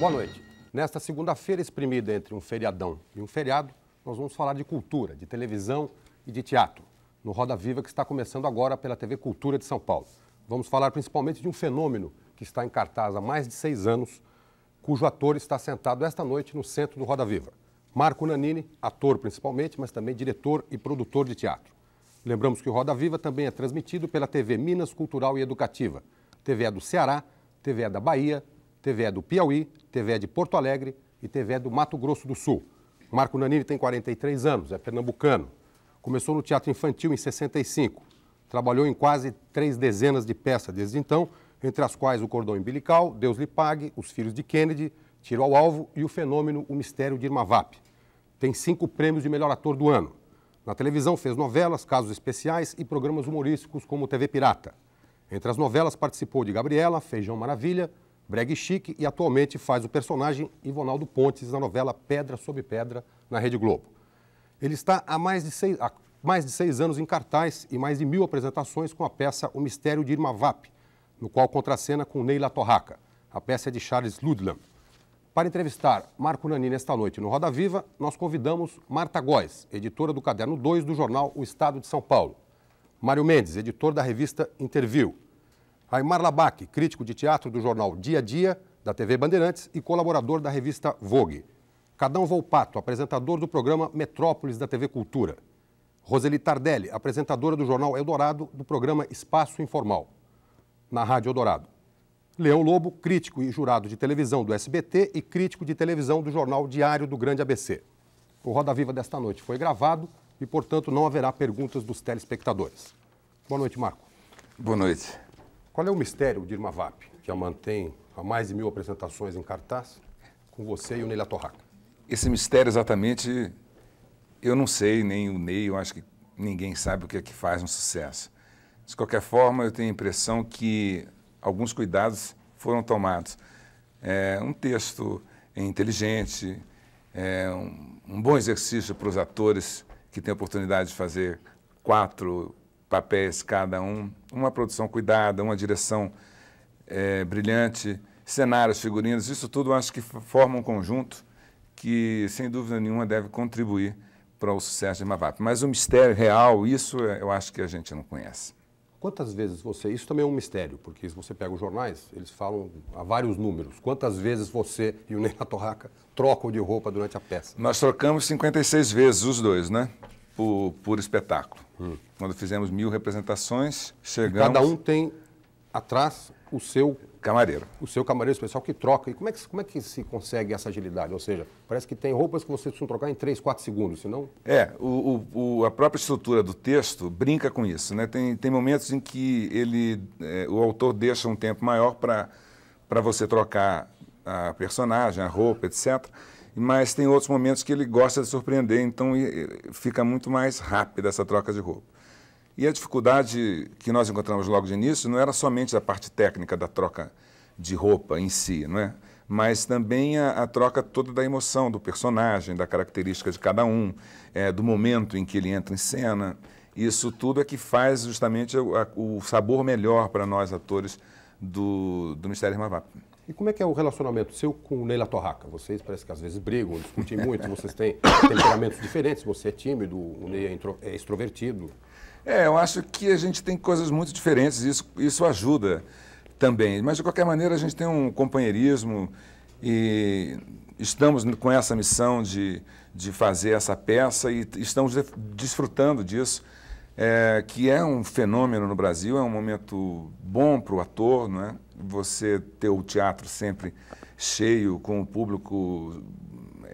Boa noite. Nesta segunda-feira exprimida entre um feriadão e um feriado, nós vamos falar de cultura, de televisão e de teatro, no Roda Viva, que está começando agora pela TV Cultura de São Paulo. Vamos falar principalmente de um fenômeno que está em cartaz há mais de 6 anos, cujo ator está sentado esta noite no centro do Roda Viva. Marco Nanini, ator principalmente, mas também diretor e produtor de teatro. Lembramos que o Roda Viva também é transmitido pela TV Minas Cultural e Educativa, TV do Ceará, TV da Bahia, TV do Piauí, TV de Porto Alegre e TV do Mato Grosso do Sul. Marco Nanini tem 43 anos, é pernambucano. Começou no teatro infantil em 65. Trabalhou em quase 3 dezenas de peças desde então, entre as quais O Cordão Umbilical, Deus Lhe Pague, Os Filhos de Kennedy, Tiro ao Alvo e O Fenômeno, O Mistério de Irma Vap. Tem 5 prêmios de melhor ator do ano. Na televisão fez novelas, casos especiais e programas humorísticos como TV Pirata. Entre as novelas participou de Gabriela, Feijão Maravilha, Brega e Chique e atualmente faz o personagem Ivonaldo Pontes na novela Pedra sobre Pedra na Rede Globo. Ele está há mais de seis anos em cartaz e mais de 1000 apresentações com a peça O Mistério de Irma Vap, no qual contracena com Ney Latorraca. A peça é de Charles Ludlam. Para entrevistar Marco Nanini esta noite no Roda Viva, nós convidamos Marta Góes, editora do Caderno 2 do jornal O Estado de São Paulo. Mário Mendes, editor da revista Interview. Aimar Labaki, crítico de teatro do jornal Dia a Dia, da TV Bandeirantes e colaborador da revista Vogue. Cadão Volpato, apresentador do programa Metrópolis da TV Cultura. Roseli Tardelli, apresentadora do jornal Eldorado, do programa Espaço Informal, na Rádio Eldorado. Leão Lobo, crítico e jurado de televisão do SBT e crítico de televisão do jornal Diário do Grande ABC. O Roda Viva desta noite foi gravado e, portanto, não haverá perguntas dos telespectadores. Boa noite, Marco. Boa noite. Qual é o mistério de Irma Vap, que a mantém há mais de 1000 apresentações em cartaz, com você e o Ney Latorraca? Esse mistério exatamente, eu não sei, nem o Ney, eu acho que ninguém sabe o que é que faz um sucesso. De qualquer forma, eu tenho a impressão que alguns cuidados foram tomados. Um texto inteligente, um bom exercício para os atores que têm a oportunidade de fazer 4 papéis cada um, uma produção cuidada, uma direção brilhante, cenários, figurinos, isso tudo acho que forma um conjunto que, sem dúvida nenhuma, deve contribuir para o sucesso de Irma Vap. Mas o mistério real, isso eu acho que a gente não conhece. Quantas vezes você... Isso também é um mistério, porque se você pega os jornais, eles falam há vários números. Quantas vezes você e o Ney Latorraca trocam de roupa durante a peça? Nós trocamos 56 vezes, os dois, né? Por espetáculo. Quando fizemos 1000 representações, chegamos... E cada um tem atrás o seu... Camareiro. O seu camareiro especial que troca. E como é que se consegue essa agilidade? Ou seja, parece que tem roupas que vocês precisam trocar em 3, 4 segundos, senão... A própria estrutura do texto brinca com isso, né? Tem momentos em que o autor deixa um tempo maior para você trocar a personagem, a roupa, etc. Mas tem outros momentos que ele gosta de surpreender, então fica muito mais rápida essa troca de roupa. E a dificuldade que nós encontramos logo de início não era somente a parte técnica da troca de roupa em si, não é? Mas também a troca toda da emoção do personagem, da característica de cada um, do momento em que ele entra em cena. Isso tudo é que faz justamente o sabor melhor para nós, atores, do Mistério de Irma Vap. E como é que é o relacionamento seu com o Ney Latorraca? Vocês parece que às vezes brigam, discutem muito, vocês têm temperamentos diferentes, você é tímido, o Ney é extrovertido. Eu acho que a gente tem coisas muito diferentes, isso ajuda também. Mas, de qualquer maneira, a gente tem um companheirismo e estamos com essa missão de fazer essa peça e estamos desfrutando disso, que é um fenômeno no Brasil, é um momento bom para o ator, não é? Você ter o teatro sempre cheio, com o público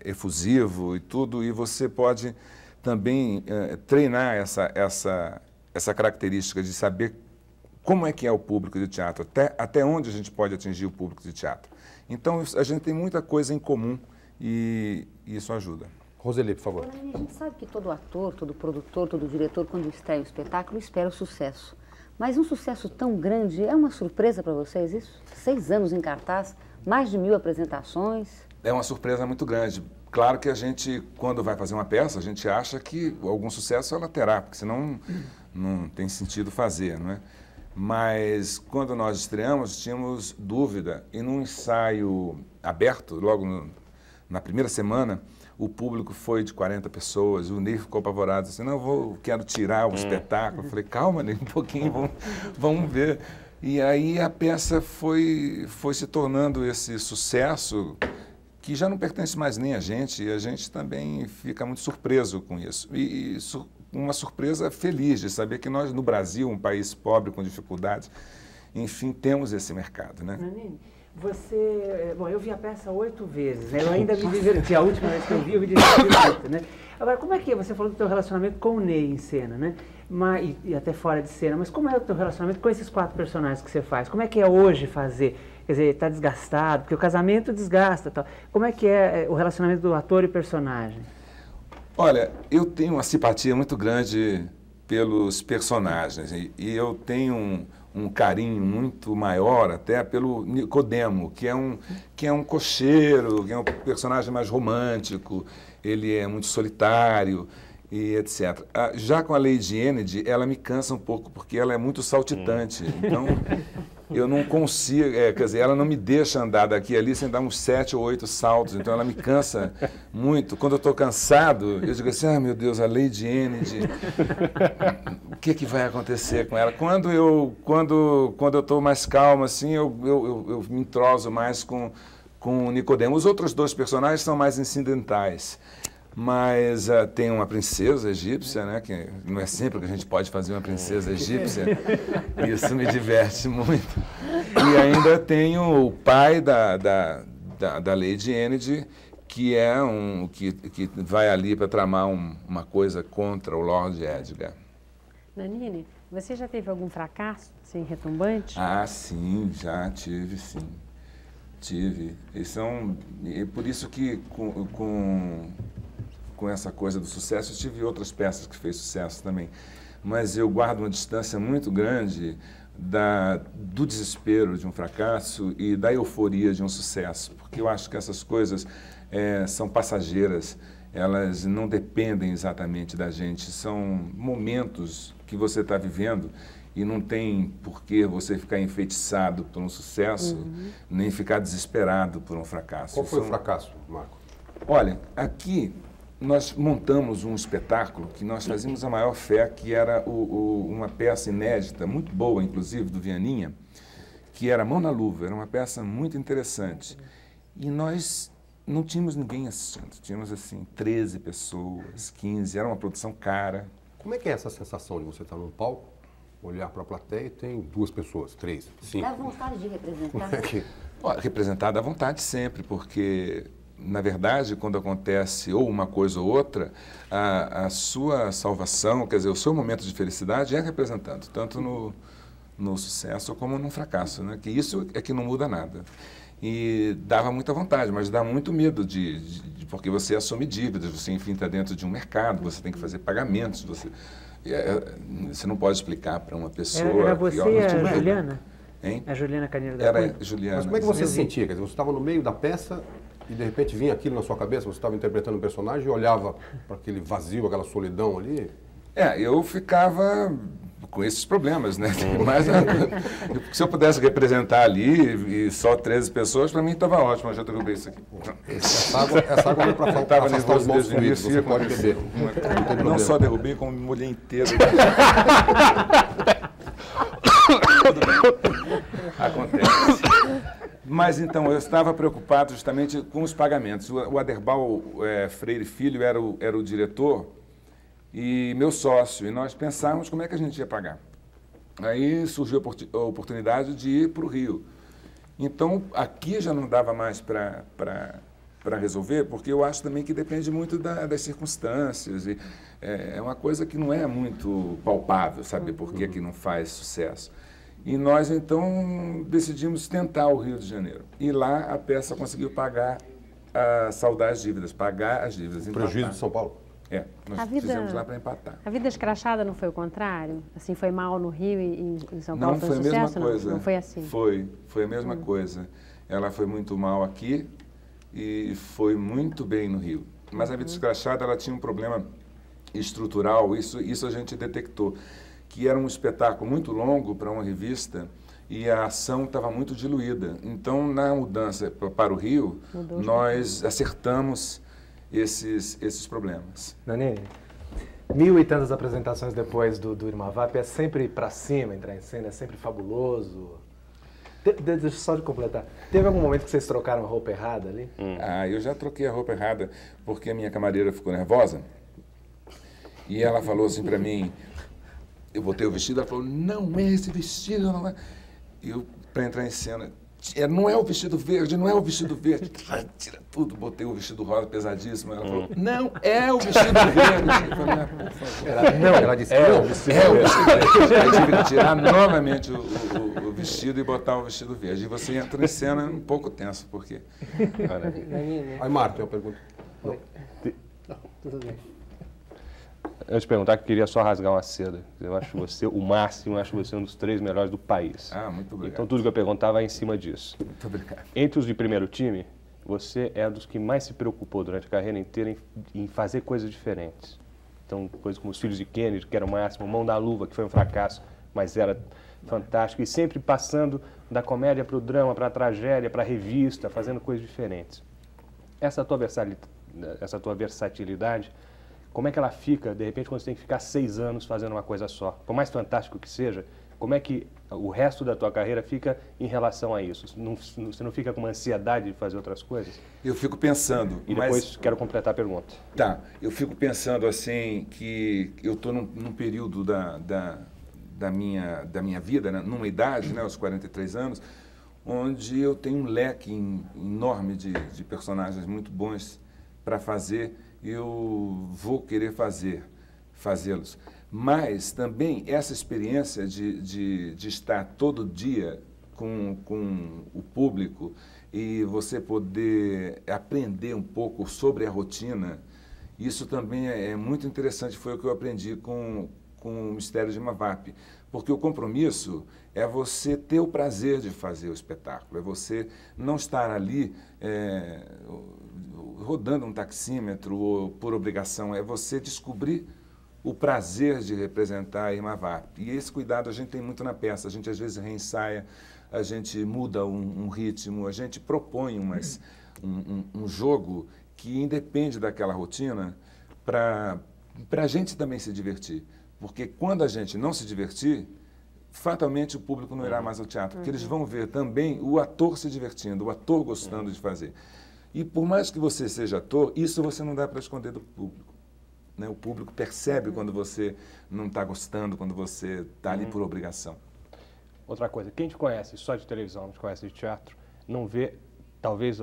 efusivo e tudo, e você pode... também treinar essa característica de saber como é que é o público de teatro, até onde a gente pode atingir o público de teatro. Então, a gente tem muita coisa em comum e isso ajuda. Roseli, por favor. A gente sabe que todo ator, todo produtor, todo diretor, quando estreia um espetáculo, espera o sucesso. Mas um sucesso tão grande, é uma surpresa para vocês isso? 6 anos em cartaz, mais de 1000 apresentações. É uma surpresa muito grande. Claro que a gente, quando vai fazer uma peça, a gente acha que algum sucesso ela terá, porque senão não tem sentido fazer, não é? Mas quando nós estreamos, tínhamos dúvida. E num ensaio aberto, logo na primeira semana, o público foi de 40 pessoas, o Ney ficou apavorado, assim, não, quero tirar o espetáculo. Eu falei, calma, Ney, um pouquinho, vamos ver. E aí a peça foi se tornando esse sucesso que já não pertence mais nem a gente, e a gente também fica muito surpreso com isso. E uma surpresa feliz de saber que nós, no Brasil, um país pobre, com dificuldades, enfim, temos esse mercado, né? Nanini, você... Bom, eu vi a peça 8 vezes, né? Eu ainda me diverti. A última vez que eu vi, eu me diverti muito, né? Agora, como é que é? Você falou do teu relacionamento com o Ney em cena, né? Mas, e até fora de cena, mas como é o teu relacionamento com esses 4 personagens que você faz? Como é que é hoje fazer? Quer dizer, está desgastado, porque o casamento desgasta e tal. Como é que é o relacionamento do ator e personagem? Olha, eu tenho uma simpatia muito grande pelos personagens e eu tenho um carinho muito maior até pelo Nicodemo, que é um cocheiro, que é um personagem mais romântico, ele é muito solitário e etc. Já com a Lei de Kennedy, ela me cansa um pouco, porque ela é muito saltitante, então... Eu não consigo, quer dizer, ela não me deixa andar daqui e ali sem dar uns 7 ou 8 saltos, então ela me cansa muito. Quando eu estou cansado, eu digo assim, ah, meu Deus, a Lei de Kennedy, o que é que vai acontecer com ela? Quando eu estou mais calmo, assim, eu me entroso mais com o Nicodemo. Os outros 2 personagens são mais incidentais. Mas tem uma princesa egípcia, né? Que não é sempre que a gente pode fazer uma princesa egípcia. Isso me diverte muito. E ainda tenho o pai da Lady Kennedy, que é que vai ali para tramar uma coisa contra o Lord Edgar. Nanini, você já teve algum fracasso assim, retumbante? Ah, sim, já tive, sim. Tive. E por isso que com essa coisa do sucesso, eu tive outras peças que fez sucesso também, mas eu guardo uma distância muito grande do desespero de um fracasso e da euforia de um sucesso, porque eu acho que essas coisas são passageiras, elas não dependem exatamente da gente, são momentos que você está vivendo e não tem por que você ficar enfeitiçado por um sucesso, nem ficar desesperado por um fracasso. Qual foi o fracasso, Marco? Olha, aqui... Nós montamos um espetáculo que nós fazíamos a maior fé, que era uma peça inédita, muito boa, inclusive, do Vianinha, que era Mão na Luva, era uma peça muito interessante. E nós não tínhamos ninguém assistindo, tínhamos, assim, 13 pessoas, 15, era uma produção cara. Como é que é essa sensação de você estar num palco, olhar para a plateia e tem 2 pessoas, 3, 5? Dá vontade de representar? Olha, representar dá vontade sempre, porque... Na verdade, quando acontece ou uma coisa ou outra, a sua salvação, quer dizer, o seu momento de felicidade é representado, tanto no sucesso como no fracasso, né? Que isso é que não muda nada. E dava muita vontade, mas dá muito medo, porque você assume dívidas, você, enfim, está dentro de um mercado, você tem que fazer pagamentos, você não pode explicar para uma pessoa... Era você e a Juliana? Hein? A Juliana Carneiro da Era Cunha. Juliana. Mas como é que você se sentia? Quer dizer, você estava no meio da peça... E, de repente, vinha aquilo na sua cabeça, você estava interpretando um personagem e olhava para aquele vazio, aquela solidão ali? É, eu ficava com esses problemas, né? Mas se eu pudesse representar ali e só 13 pessoas, para mim estava ótimo, eu já derrubei isso aqui. Essa água não é para faltar, afastar os maus fluidos, você pode beber. Não só derrubei, como me molhei inteiro. Acontece. Mas, então, eu estava preocupado justamente com os pagamentos. O Aderbal Freire Filho era o diretor e meu sócio, e nós pensávamos como é que a gente ia pagar. Aí surgiu a oportunidade de ir para o Rio. Então, aqui já não dava mais para resolver, porque eu acho também que depende muito das circunstâncias. E é uma coisa que não é muito palpável, sabe, por que que não faz sucesso. E nós, então, decidimos tentar o Rio de Janeiro. E lá a peça conseguiu saldar as dívidas, pagar as dívidas. O prejuízo de São Paulo? É, nós fizemos lá para empatar. A vida escrachada não foi o contrário? Assim, foi mal no Rio e em São Paulo foi um sucesso? Não, foi a mesma coisa. Não foi assim? Foi a mesma coisa. Ela foi muito mal aqui e foi muito bem no Rio. Mas a vida escrachada, ela tinha um problema estrutural, isso a gente detectou. que era um espetáculo muito longo para uma revista e a ação estava muito diluída. Então, na mudança para o Rio, nós acertamos esses problemas. Nanini, 1000 e tantas apresentações depois do Irma Vap, é sempre para cima entrar em cena, é sempre fabuloso. Deixa só de completar. Teve algum momento que vocês trocaram a roupa errada ali? Ah, eu já troquei a roupa errada porque a minha camareira ficou nervosa e ela falou assim para mim, eu botei o vestido, ela falou, não é esse vestido, não é. E eu, para entrar em cena, não é o vestido verde, não é o vestido verde. Tira tudo, botei o vestido rosa pesadíssimo. Ela falou, não é o vestido verde. Eu falei, por favor. Ela disse, é o vestido verde. Aí tive que tirar novamente o vestido e botar o vestido verde. E você entra em cena um pouco tenso, porque... Aí, Marta, eu pergunto. Oi. Não, tudo bem. Eu te perguntar que eu queria só rasgar uma seda. Eu acho você o máximo, eu acho você um dos 3 melhores do país. Ah, muito obrigado. Então tudo que eu perguntava vai em cima disso. Muito obrigado. Entre os de primeiro time, você é dos que mais se preocupou durante a carreira inteira em fazer coisas diferentes. Então, coisas como Os Filhos de Kennedy, que era o máximo, Mão na Luva, que foi um fracasso, mas era fantástico. E sempre passando da comédia para o drama, para a tragédia, para a revista, fazendo coisas diferentes. Essa tua versatilidade... Como é que ela fica, de repente, quando você tem que ficar 6 anos fazendo uma coisa só? Por mais fantástico que seja, como é que o resto da tua carreira fica em relação a isso? Você não fica com uma ansiedade de fazer outras coisas? Eu fico pensando, e depois quero completar a pergunta. Tá, eu fico pensando assim, que eu estou num período da minha vida, né? Numa idade, né? Aos 43 anos, onde eu tenho um leque enorme de personagens muito bons para fazer. Eu vou querer fazê-los. Mas também essa experiência de estar todo dia com o público e você poder aprender um pouco sobre a rotina, isso também é muito interessante, foi o que eu aprendi com o Mistério de Irma Vap. Porque o compromisso é você ter o prazer de fazer o espetáculo, é você não estar ali rodando um taxímetro ou por obrigação, é você descobrir o prazer de representar a Irma Vap. E esse cuidado a gente tem muito na peça, a gente às vezes reensaia, a gente muda um ritmo, a gente propõe um jogo que independe daquela rotina para a gente também se divertir. Porque quando a gente não se divertir, fatalmente o público não irá mais ao teatro, porque eles vão ver também o ator se divertindo, o ator gostando de fazer. E por mais que você seja ator, isso você não dá para esconder do público, né? O público percebe quando você não está gostando, quando você está ali por obrigação. Outra coisa, quem te conhece só de televisão, não te conhece de teatro, não vê talvez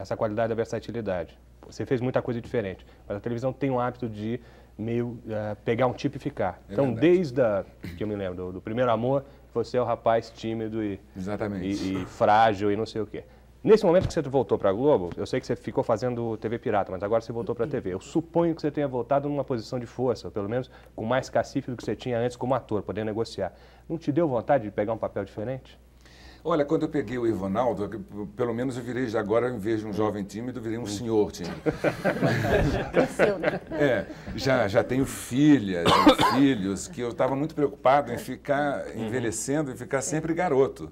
essa qualidade da versatilidade. Você fez muita coisa diferente, mas a televisão tem o hábito de meio pegar um tipo e ficar. É então, verdade. Desde que eu me lembro, do primeiro amor, você é o rapaz tímido e frágil e não sei o quê. Nesse momento que você voltou para a Globo, eu sei que você ficou fazendo TV Pirata, mas agora você voltou para a TV. Eu suponho que você tenha voltado numa posição de força, ou pelo menos com mais cacife do que você tinha antes como ator, poder negociar. Não te deu vontade de pegar um papel diferente? Olha, quando eu peguei o Ivonaldo, pelo menos eu virei, já agora, em vez de um jovem tímido, eu virei um senhor tímido. Cresceu, né? É, já tenho filha, filhos, que eu estava muito preocupado em ficar envelhecendo e ficar sempre garoto.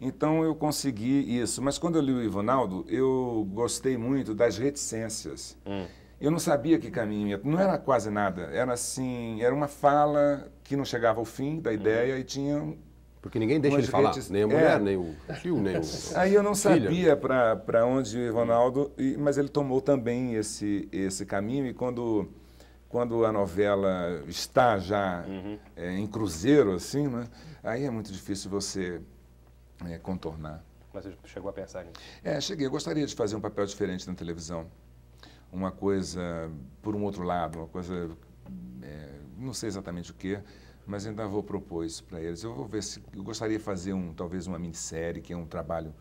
Então eu consegui isso. Mas quando eu li o Ivonaldo, eu gostei muito das reticências. Eu não sabia que caminho ia, não era quase nada. Era assim, era uma fala que não chegava ao fim da ideia e tinha... Porque ninguém deixa ele falar, nem a mulher, nem o tio, nem o... Aí eu não sabia para onde o Ronaldo, mas ele tomou também esse caminho. E quando a novela está já em cruzeiro, assim, né, aí é muito difícil você contornar. Mas você chegou a pensar nisso? É, cheguei. Eu gostaria de fazer um papel diferente na televisão. Uma coisa por um outro lado, uma coisa... não sei exatamente o quê. Mas ainda vou propor isso para eles. Eu vou ver se eu gostaria de fazer talvez uma minissérie, que é um trabalho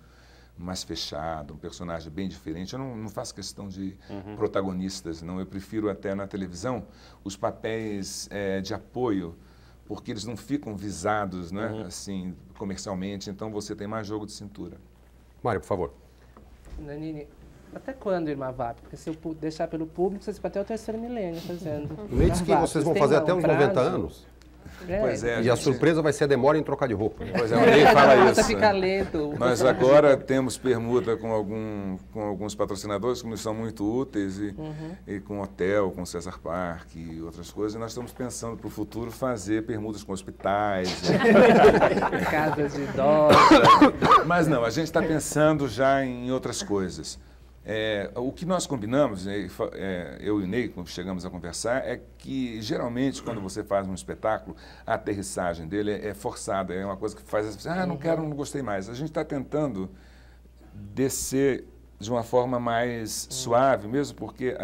mais fechado, um personagem bem diferente. Eu não faço questão de protagonistas, não. Eu prefiro até na televisão os papéis de apoio, porque eles não ficam visados, né, assim, comercialmente. Então você tem mais jogo de cintura. Mário, por favor. Nanini, até quando, Irma Vap? Porque se eu deixar pelo público, vocês ficam até o terceiro milênio fazendo. Nem diz que vocês vão fazer até uns 90 anos. Pois é, e a surpresa vai ser a demora em trocar de roupa. Né? Pois é, ninguém fala isso. Fica lento. Mas agora temos permuta com alguns patrocinadores que nos são muito úteis, e com hotel, com César Park e outras coisas. E nós estamos pensando para o futuro fazer permutas com hospitais. Casas de idosos. Mas não, a gente está pensando já em outras coisas. O que nós combinamos, eu e o Ney, quando chegamos a conversar, é que geralmente quando você faz um espetáculo, a aterrissagem dele é forçada, é uma coisa que faz as pessoas, não quero, não gostei mais. A gente está tentando descer de uma forma mais suave, mesmo porque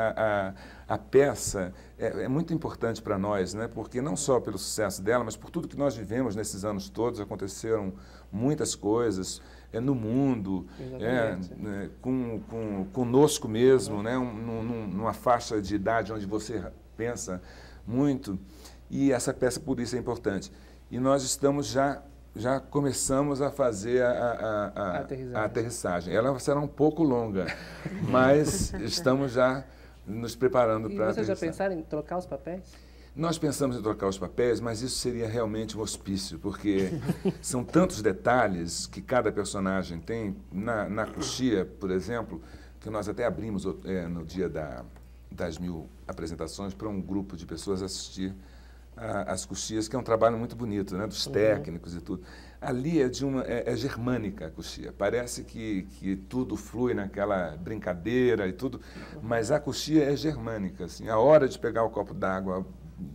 a peça é muito importante para nós, né? Porque não só pelo sucesso dela, mas por tudo que nós vivemos nesses anos todos, aconteceram muitas coisas, no mundo, conosco mesmo, né? Numa faixa de idade onde você pensa muito, e essa peça por isso é importante. E nós estamos já começamos a fazer a aterrissagem. Ela será um pouco longa, mas estamos já nos preparando para aterrissar. E vocês já pensaram em trocar os papéis? Nós pensamos em trocar os papéis, mas isso seria realmente um hospício, porque são tantos detalhes que cada personagem tem. Na coxia, por exemplo, que nós até abrimos no dia das 1000 apresentações para um grupo de pessoas assistir às coxias, que é um trabalho muito bonito, né? Dos técnicos e tudo. Ali é germânica a coxia. Parece que tudo flui naquela brincadeira e tudo, mas a coxia é germânica. Assim, a hora de pegar o copo d'água,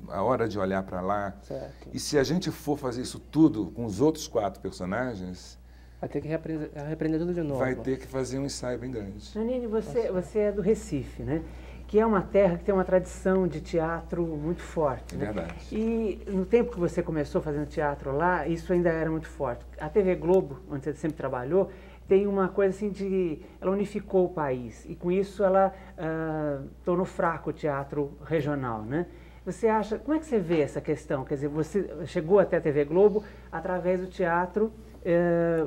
a hora de olhar para lá. Certo. E se a gente for fazer isso tudo com os outros 4 personagens... Vai ter que reaprender tudo de novo. Vai ter que fazer um ensaio bem grande. Nanini, você é do Recife, né? Que é uma terra que tem uma tradição de teatro muito forte. É verdade. Né? E no tempo que você começou fazendo teatro lá, isso ainda era muito forte. A TV Globo, onde você sempre trabalhou, tem uma coisa assim de... Ela unificou o país e com isso ela tornou fraco o teatro regional, né? Você acha, como é que você vê essa questão? Quer dizer, você chegou até a TV Globo através do teatro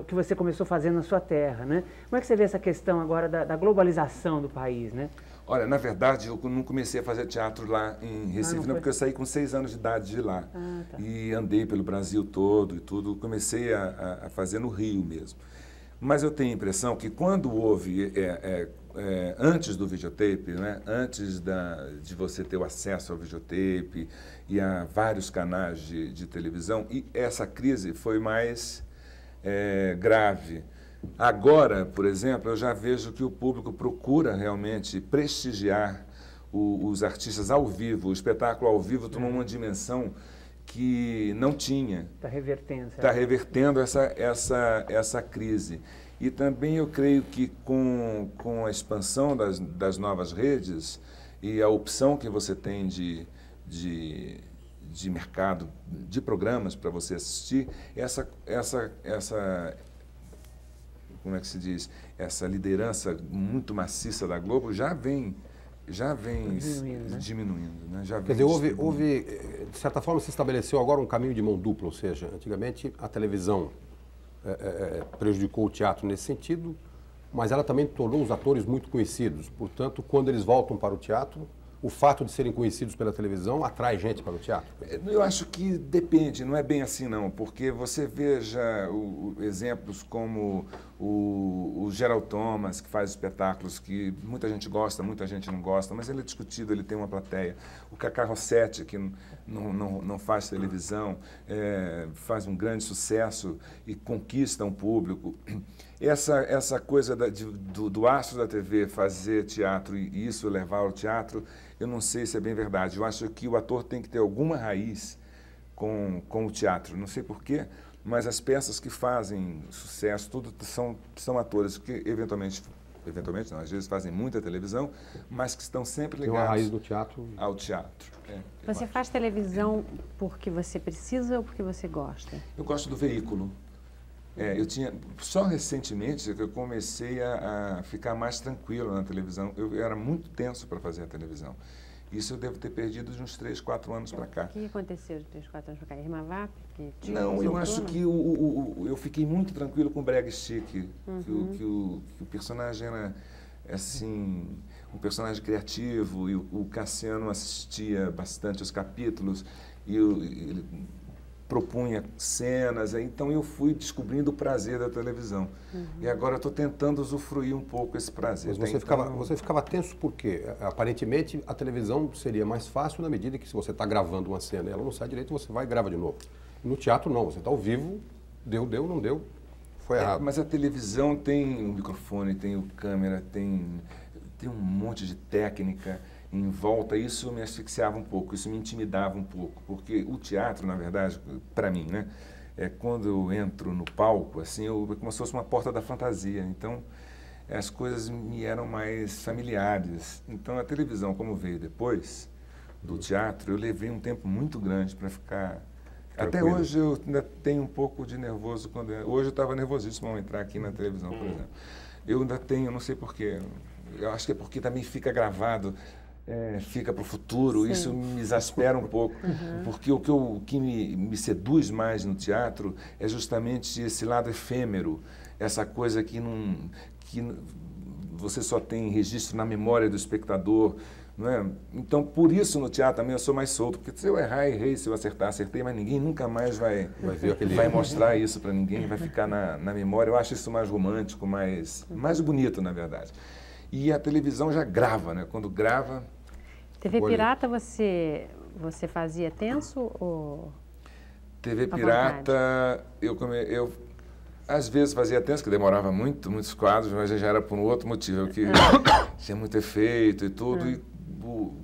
que você começou fazendo na sua terra, né? Como é que você vê essa questão agora da globalização do país, né? Olha, na verdade, eu não comecei a fazer teatro lá em Recife, não, porque eu saí com 6 anos de idade de lá. Tá. E andei pelo Brasil todo e tudo, comecei a fazer no Rio mesmo. Mas eu tenho a impressão que quando houve... antes do videotape, né? Antes de você ter o acesso ao videotape e a vários canais de televisão, e essa crise foi mais grave. Agora, por exemplo, eu já vejo que o público procura realmente prestigiar os artistas ao vivo. O espetáculo ao vivo tomou uma dimensão que não tinha. Está revertendo. Está revertendo essa crise. E também eu creio que com a expansão das novas redes e a opção que você tem de mercado, de programas para você assistir, como é que se diz? Essa liderança muito maciça da Globo já vem diminuindo, né? Já vem. Quer dizer, houve, de certa forma, se estabeleceu agora um caminho de mão dupla, ou seja, antigamente a televisão prejudicou o teatro nesse sentido, mas ela também tornou os atores muito conhecidos. Portanto, quando eles voltam para o teatro, o fato de serem conhecidos pela televisão atrai gente para o teatro? Eu acho que depende, não é bem assim não, porque você veja exemplos como o Gerald Thomas, que faz espetáculos que muita gente gosta, muita gente não gosta, mas ele é discutido, ele tem uma plateia. O Cacá Rossetti, que não faz televisão, faz um grande sucesso e conquista um público. Essa coisa do astro da TV fazer teatro e isso levar ao teatro, eu não sei se é bem verdade. Eu acho que o ator tem que ter alguma raiz com o teatro, não sei porquê, mas as peças que fazem sucesso, tudo são atores que eventualmente não, às vezes fazem muita televisão, mas que estão sempre ligados tem uma raiz do teatro. Ao teatro. Você faz televisão porque você precisa ou porque você gosta? Eu gosto do veículo. Eu tinha, só recentemente que eu comecei a ficar mais tranquilo na televisão. Eu era muito tenso para fazer a televisão. Isso eu devo ter perdido de uns 3, 4 anos para cá. O que aconteceu de 3, 4 anos para cá? Irma Vap? Não, eu acho que eu fiquei muito tranquilo com o Brega Stick, que o personagem era assim, um personagem criativo, e o Cassiano assistia bastante os capítulos, e ele propunha cenas, então eu fui descobrindo o prazer da televisão. Uhum. E agora estou tentando usufruir um pouco esse prazer. Mas você ficava tenso por quê? Aparentemente a televisão seria mais fácil na medida que, se você está gravando uma cena e ela não sai direito, você vai e grava de novo. No teatro não, você está ao vivo, deu, não deu, foi errado. É, mas a televisão tem o microfone, tem o câmera, tem um monte de técnica em volta. Isso me asfixiava um pouco, isso me intimidava um pouco, porque o teatro, na verdade, para mim, né, é quando eu entro no palco, assim, é como se fosse uma porta da fantasia, então as coisas me eram mais familiares. Então a televisão, como veio depois do teatro, eu levei um tempo muito grande para ficar... Tranquilo. Até hoje eu ainda tenho um pouco de nervoso, quando hoje eu estava nervosíssimo ao entrar aqui na televisão, por exemplo. Eu ainda tenho, não sei porquê, eu acho que é porque também fica gravado, fica para o futuro. Sim. Isso me exaspera um pouco, uhum. Porque o que me seduz mais no teatro é justamente esse lado efêmero, essa coisa que você só tem registro na memória do espectador, não é? Então, por isso, no teatro também eu sou mais solto, porque se eu errar, errei, se eu acertar, acertei, mas ninguém nunca mais vai mostrar isso para ninguém, vai ficar na memória. Eu acho isso mais romântico, mais bonito, na verdade. E a televisão já grava, né? Quando grava... TV Pirata, você fazia tenso ou... TV Pirata, eu às vezes fazia tenso, que demorava muitos quadros, mas já era por um outro motivo, que tinha muito efeito e tudo, e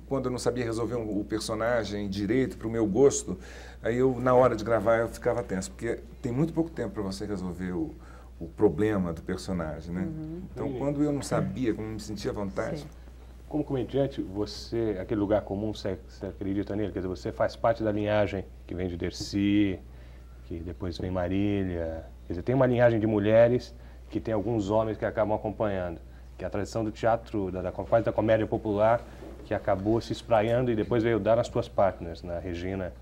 quando eu não sabia resolver o personagem direito para o meu gosto, aí eu, na hora de gravar, eu ficava tenso, porque tem muito pouco tempo para você resolver o problema do personagem, né? Uhum. Então, quando eu não sabia, como me sentia à vontade... Sim. Como comediante, você, aquele lugar comum, você acredita nele? Quer dizer, você faz parte da linhagem que vem de Dercy, que depois vem Marília... Quer dizer, tem uma linhagem de mulheres que tem alguns homens que acabam acompanhando, que é a tradição do teatro, quase da comédia popular, que acabou se espraiando e depois veio dar nas suas partners, na Regina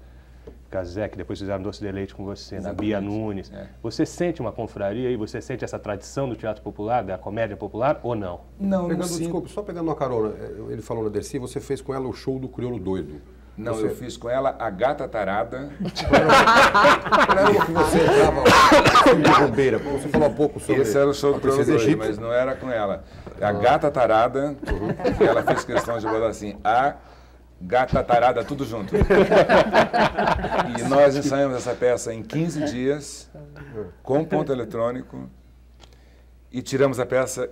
Casé, que depois fizeram Doce de Leite com você, exatamente, na Bia Nunes. É. Você sente uma confraria e você sente essa tradição do teatro popular, da comédia popular, ou não? Não, não sinto. Desculpa, só pegando uma carona, ele falou na Dercy, você fez com ela o show do Crioulo Doido. Não, eu fiz com ela A Gata Tarada. Você entrava de bombeira, você falou um pouco sobre... Esse era o show do Crioulo Doido, mas não era com ela. A Gata Tarada, uhum. Ela fez questão de botar assim, a Gata Tarada, tudo junto. E nós ensaiamos essa peça em 15 dias, com ponto eletrônico, e tiramos a peça,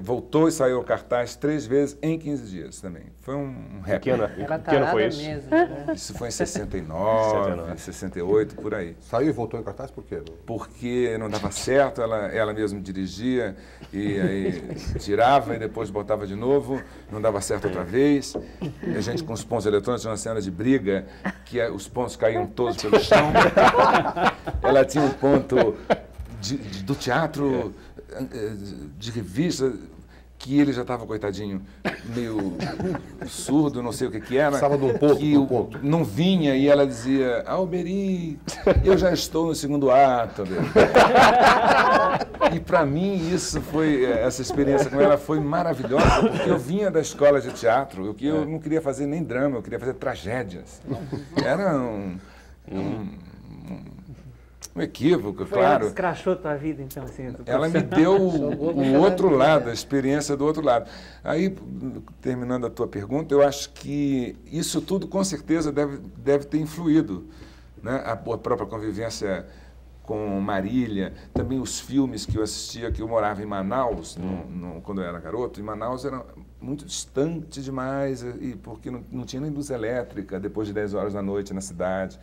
voltou e saiu o cartaz 3 vezes em 15 dias também. Foi um recorde. Que ano foi isso? Mesmo, né? Isso foi em 69, 68, por aí. Saiu e voltou em cartaz por quê? Porque não dava certo, ela mesma dirigia e aí tirava e depois botava de novo, não dava certo outra vez. E a gente com os pontos eletrônicos tinha uma cena de briga, que os pontos caíam todos pelo chão. Ela tinha um ponto do teatro... de revista, que ele já estava, coitadinho, meio surdo, não sei o que era. Estava num ponto, que não vinha, e ela dizia, Alberi, eu já estou no segundo ato. E para mim, isso foi, essa experiência com ela foi maravilhosa, porque eu vinha da escola de teatro, que eu não queria fazer nem drama, eu queria fazer tragédias. Era um equívoco, foi, claro. Ela descrachou tua vida, então, assim. Ela me deu o outro lado, a experiência do outro lado. Aí, terminando a tua pergunta, eu acho que isso tudo, com certeza, deve ter influído, né? A própria convivência com Marília, também os filmes que eu assistia, que eu morava em Manaus, quando eu era garoto, e Manaus era muito distante demais, e porque não tinha nem luz elétrica depois de 10 horas da noite na cidade.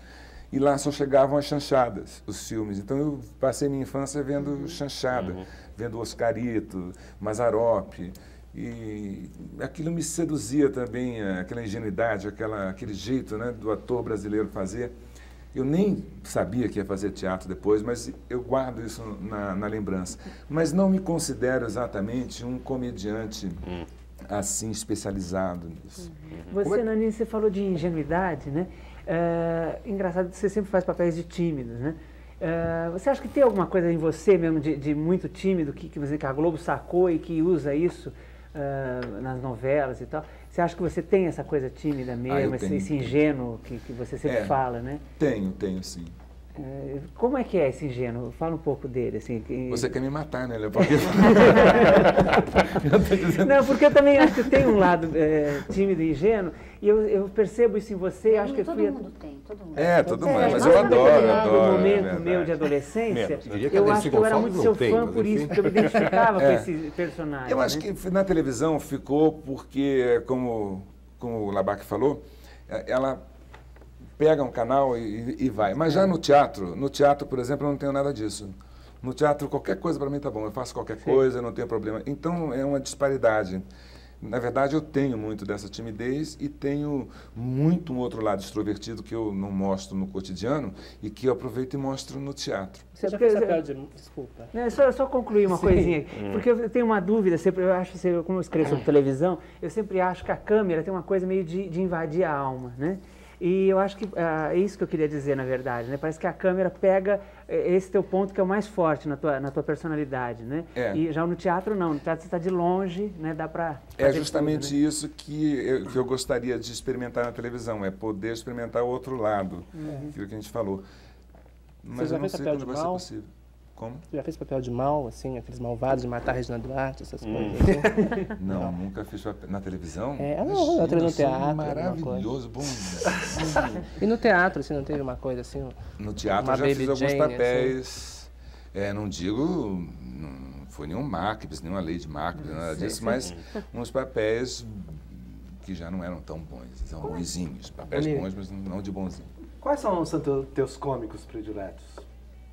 E lá só chegavam as chanchadas, os filmes. Então eu passei minha infância vendo chanchada, vendo Oscarito, Mazarope. E aquilo me seduzia também, aquela ingenuidade, aquele jeito, né, do ator brasileiro fazer. Eu nem sabia que ia fazer teatro depois, mas eu guardo isso na lembrança. Mas não me considero exatamente um comediante... assim, especializado nisso. Você, Nanini, você falou de ingenuidade, né? Engraçado, você sempre faz papéis de tímidos, né? Você acha que tem alguma coisa em você mesmo de muito tímido que a Globo sacou e que usa isso nas novelas e tal. Você acha que você tem essa coisa tímida mesmo, esse ingênuo que você sempre fala, né? Tenho sim. Como é que é esse ingênuo? Fala um pouco dele. Assim, que... Você quer me matar, né, Leopoldo? Não, porque eu também acho que tem um lado tímido e ingênuo, e eu percebo isso em você. Acho que todo mundo tem. Todo mundo, mas eu adoro. No momento meu de adolescência, eu acho que eu era muito seu fã por isso, porque eu me identificava com esse personagem. Eu acho que na televisão ficou porque, como o Labaki falou, ela... pega um canal e vai. Mas já no teatro, por exemplo, eu não tenho nada disso. No teatro, qualquer coisa para mim tá bom. Eu faço qualquer coisa, não tenho problema. Então, é uma disparidade. Na verdade, eu tenho muito dessa timidez e tenho muito um outro lado extrovertido que eu não mostro no cotidiano e que eu aproveito e mostro no teatro. Você já fez papel de... Desculpa. Não, só concluir uma coisinha aqui. Porque eu tenho uma dúvida, sempre, eu acho, como eu escrevo sobre televisão, eu sempre acho que a câmera tem uma coisa meio de invadir a alma, né? E eu acho que é isso que eu queria dizer, na verdade, né? Parece que a câmera pega esse teu ponto que é o mais forte na tua personalidade, né? E já no teatro não, no teatro você está de longe, né? Dá para... É justamente tudo, né? Isso que eu gostaria de experimentar na televisão, é poder experimentar o outro lado, aquilo que a gente falou. Mas eu não sei quando vai ser possível. Como? Já fez papel de mal, assim, aqueles malvados de matar a Regina Duarte, essas coisas? Assim? Não, nunca fiz papel. Na televisão? Na televisão, no teatro. Maravilhoso, bom. E no teatro, assim, não teve uma coisa assim? No teatro eu já fiz alguns papéis. Assim. Não digo... Não foi nenhum Macbeth, nenhuma lei de Macbeth, nada disso, mas uns papéis que já não eram tão bons, são ruizinhos. Papéis bons, mas não de bonzinho. Quais são teus cômicos prediletos?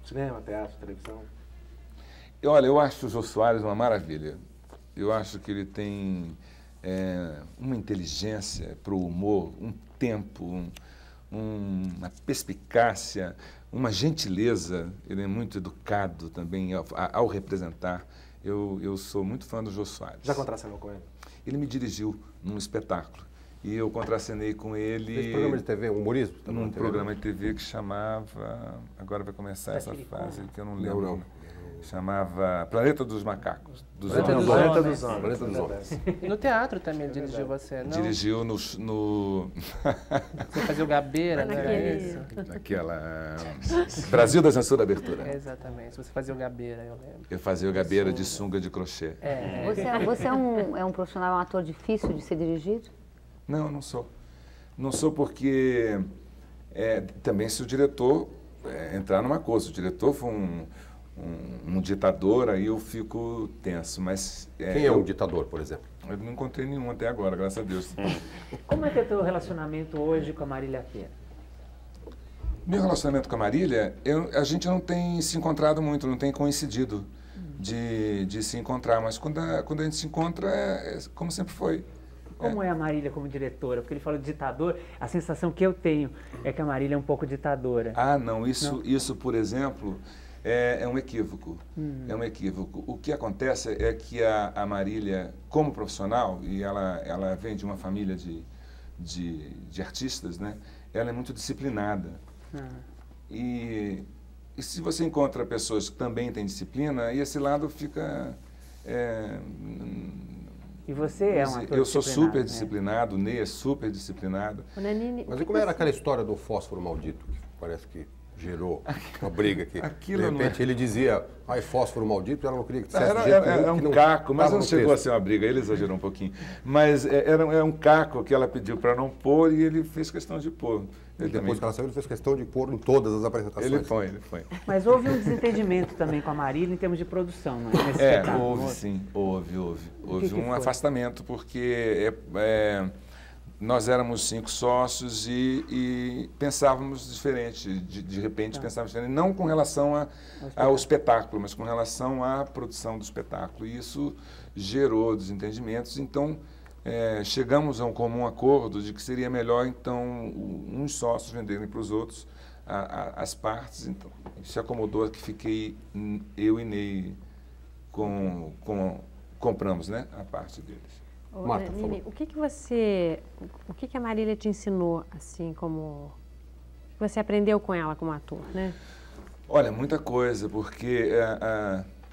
Cinema, teatro, televisão? Olha, eu acho o Jô Soares uma maravilha. Eu acho que ele tem uma inteligência para o humor, um tempo, uma perspicácia, uma gentileza. Ele é muito educado também ao representar. Eu sou muito fã do Jô Soares. Já contracenou com ele? Ele me dirigiu num espetáculo. E eu contracenei com ele... Esse programa de TV, humorismo? Num programa de TV que chamava... Agora vai começar essa fase que eu não lembro. Chamava Planeta dos Macacos. Planeta dos Homens. E no teatro também dirigiu você, não? Dirigiu no... Você fazia o Gabeira, né? É isso. Naquela... Brasil da Censura Abertura. Exatamente. Você fazia o Gabeira, eu lembro. Eu fazia o Gabeira de sunga de crochê. Você é um profissional, um ator difícil de ser dirigido? Não, não sou. Não sou porque também se o diretor entrar numa coisa, se o diretor for um ditador, aí eu fico tenso, mas... Quem é o ditador, por exemplo? Eu não encontrei nenhum até agora, graças a Deus. Como é que é o teu relacionamento hoje com a Marília Pera? Meu relacionamento com a Marília, a gente não tem se encontrado muito, não tem coincidido de se encontrar, mas quando a gente se encontra, é como sempre foi. Como é a Marília como diretora? Porque ele fala de ditador, a sensação que eu tenho é que a Marília é um pouco ditadora. Ah, não. Isso, por exemplo, é um equívoco. É um equívoco. O que acontece é que a Marília, como profissional, e ela vem de uma família de artistas, né? Ela é muito disciplinada. E se você encontra pessoas que também têm disciplina, aí esse lado fica... E você é um ator. Eu sou super disciplinado, Ney é super disciplinado. O Nanini, mas como era aquela história do fósforo maldito, que parece que gerou uma briga aqui? De repente ele dizia, fósforo maldito, ela não queria que dissesse. Era um caco, mas não chegou a ser uma briga, ele exagerou um pouquinho. Mas era um caco que ela pediu para não pôr e ele fez questão de pôr. Depois que ela saiu, ele fez questão de pôr em todas as apresentações. Ele põe. Mas houve um desentendimento também com a Marília em termos de produção, não é? Nesse espetáculo. Houve. Houve um afastamento, porque nós éramos 5 sócios e pensávamos diferente, de repente pensávamos diferente, não com relação ao espetáculo, mas com relação à produção do espetáculo. E isso gerou desentendimentos, então... chegamos a um comum acordo de que seria melhor, então, uns sócios venderem para os outros as partes. Então, se acomodou que fiquei eu e Ney compramos, né, a parte deles. Marta, Nini, o que a Marília te ensinou, assim, como que você aprendeu com ela como ator, né? Olha, muita coisa, porque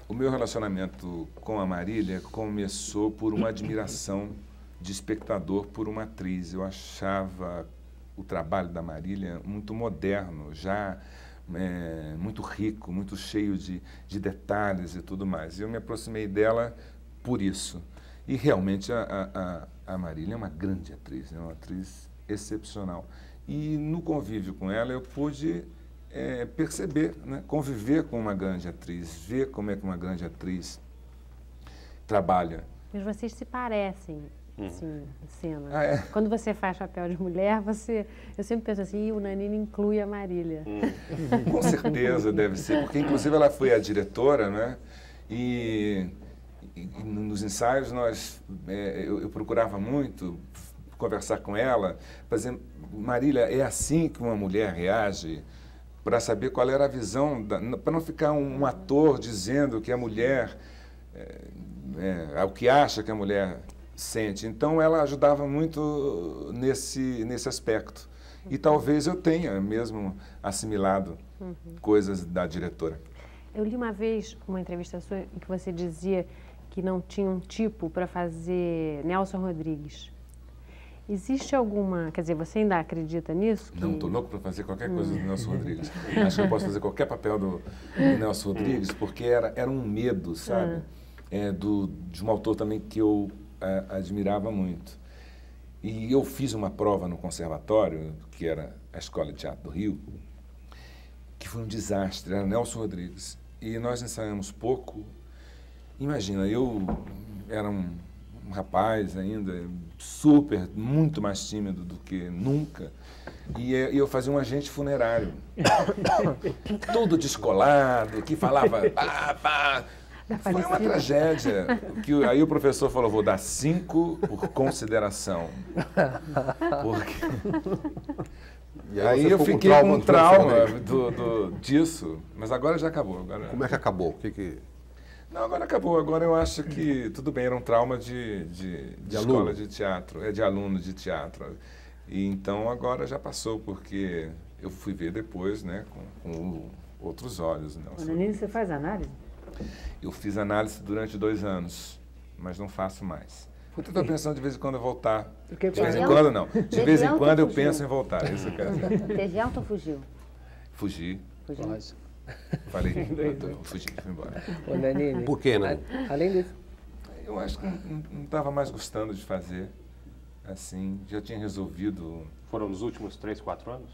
O meu relacionamento com a Marília começou por uma admiração de espectador por uma atriz. Eu achava o trabalho da Marília muito moderno, já muito rico, muito cheio de detalhes e tudo mais. Eu me aproximei dela por isso. E realmente a Marília é uma grande atriz, é uma atriz excepcional. E no convívio com ela eu pude perceber, né, conviver com uma grande atriz, ver como é que uma grande atriz trabalha. Mas vocês se parecem. Sim, cena. Ah, é? Quando você faz papel de mulher, você... Eu sempre penso assim, o Nanini inclui a Marília. Com certeza deve ser, porque inclusive ela foi a diretora, né? E nos ensaios nós, eu procurava muito conversar com ela, fazer, Marília, é assim que uma mulher reage, para saber qual era a visão, para não ficar um ator dizendo que a mulher, o que acha que a mulher sente. Então, ela ajudava muito nesse aspecto. E talvez eu tenha mesmo assimilado coisas da diretora. Eu li uma vez uma entrevista sua em que você dizia que não tinha um tipo para fazer Nelson Rodrigues. Existe alguma... Quer dizer, você ainda acredita nisso? Que... Não, estou louco para fazer qualquer coisa do Nelson Rodrigues. Acho que eu posso fazer qualquer papel do Nelson Rodrigues, porque era um medo, sabe? De um autor também que eu admirava muito. E eu fiz uma prova no conservatório, que era a Escola de Teatro do Rio, que foi um desastre, era Nelson Rodrigues. E nós ensaiamos pouco. Imagina, eu era um rapaz ainda, super, muito mais tímido do que nunca, e eu fazia um agente funerário. Todo descolado, que falava... Pá, pá. Foi uma tragédia, que aí o professor falou, vou dar 5 por consideração. Porque... E aí eu fiquei com um trauma disso, mas agora já acabou. Agora... Como é que acabou? Não, agora acabou. Agora eu acho que, tudo bem, era um trauma de escola de teatro, de aluno de teatro. E então agora já passou, porque eu fui ver depois, né, com outros olhos. Né? O Nanini, você faz análise? Eu fiz análise durante 2 anos, mas não faço mais. Eu estou pensando de vez em quando eu voltar. De vez em quando, não. De vez em quando eu penso em voltar. Isso que é. Teve alta ou fugiu? Fugi. Fugi. Falei, fugi, fui embora. Ô, Nanini, por que não? Além disso? Eu acho que não estava mais gostando de fazer. Assim, já tinha resolvido... Foram nos últimos 3, 4 anos?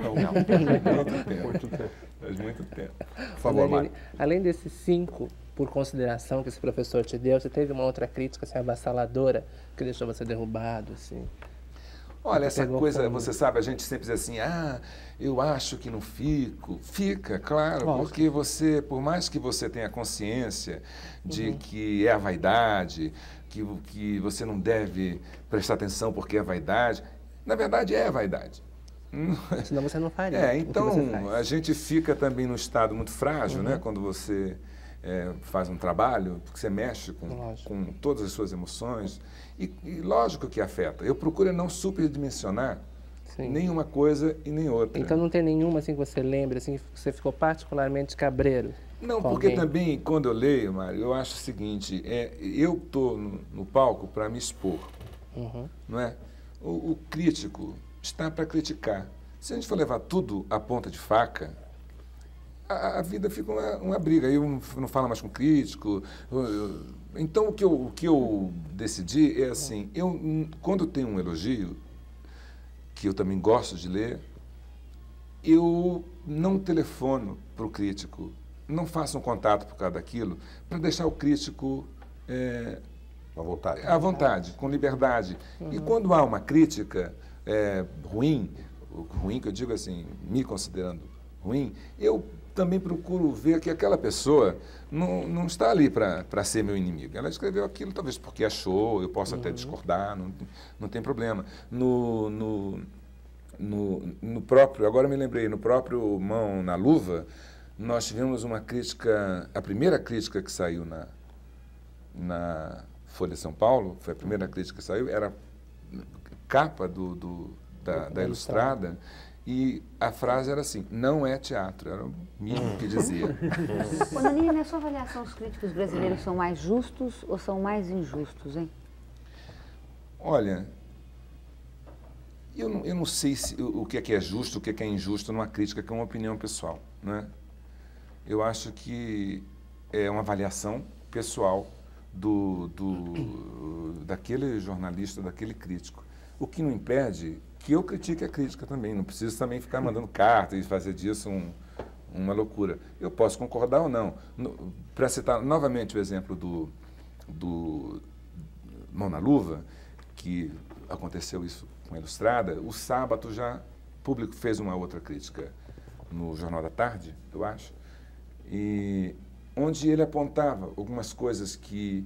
Não, não. Muito tempo. Faz muito tempo. Por favor, Mário. Além desses 5, por consideração que esse professor te deu, você teve uma outra crítica assim, avassaladora, que deixou você derrubado, assim? Olha, essa coisa, você sabe, a gente sempre diz assim, ah, eu acho que não fico. Fica, claro, porque você, por mais que você tenha consciência de que é a vaidade, que você não deve prestar atenção porque é vaidade, na verdade é vaidade. Senão você não faria. Então a gente fica também num estado muito frágil, né? Quando você faz um trabalho, porque você mexe com todas as suas emoções e lógico que afeta. Eu procuro não superdimensionar nenhuma coisa e nem outra. Então não tem nenhuma assim que você lembra, assim que você ficou particularmente cabreiro? Não, porque também, quando eu leio, Mário, eu acho o seguinte, eu estou no palco para me expor, não é? O crítico está para criticar. Se a gente for levar tudo à ponta de faca, a vida fica uma briga. Eu não falo mais com crítico. Então, o que eu decidi é assim, quando tem um elogio, que eu também gosto de ler, eu não telefono para o crítico. Não façam contato por causa daquilo, para deixar o crítico à vontade, com liberdade. E quando há uma crítica ruim que eu digo assim, me considerando ruim, eu também procuro ver que aquela pessoa não está ali para ser meu inimigo. Ela escreveu aquilo talvez porque achou, eu posso até discordar, não tem problema. No próprio, agora me lembrei, no próprio Mão na Luva, nós tivemos uma crítica, a primeira crítica que saiu na Folha São Paulo, foi a primeira crítica que saiu, era capa da Ilustrada, E a frase era assim, não é teatro, era o mínimo que dizia. Ô, Nanini, na sua avaliação, os críticos brasileiros são mais justos ou são mais injustos, hein? Olha, eu não sei se, o que é justo, o que é injusto numa crítica, que é uma opinião pessoal, né? Eu acho que é uma avaliação pessoal daquele jornalista, daquele crítico. O que não impede que eu critique a crítica também, não preciso também ficar mandando cartas e fazer disso uma loucura. Eu posso concordar ou não. Para citar novamente o exemplo do Mão na Luva, que aconteceu isso com a Ilustrada, o sábado já o público fez uma outra crítica no Jornal da Tarde, eu acho, e onde ele apontava algumas coisas que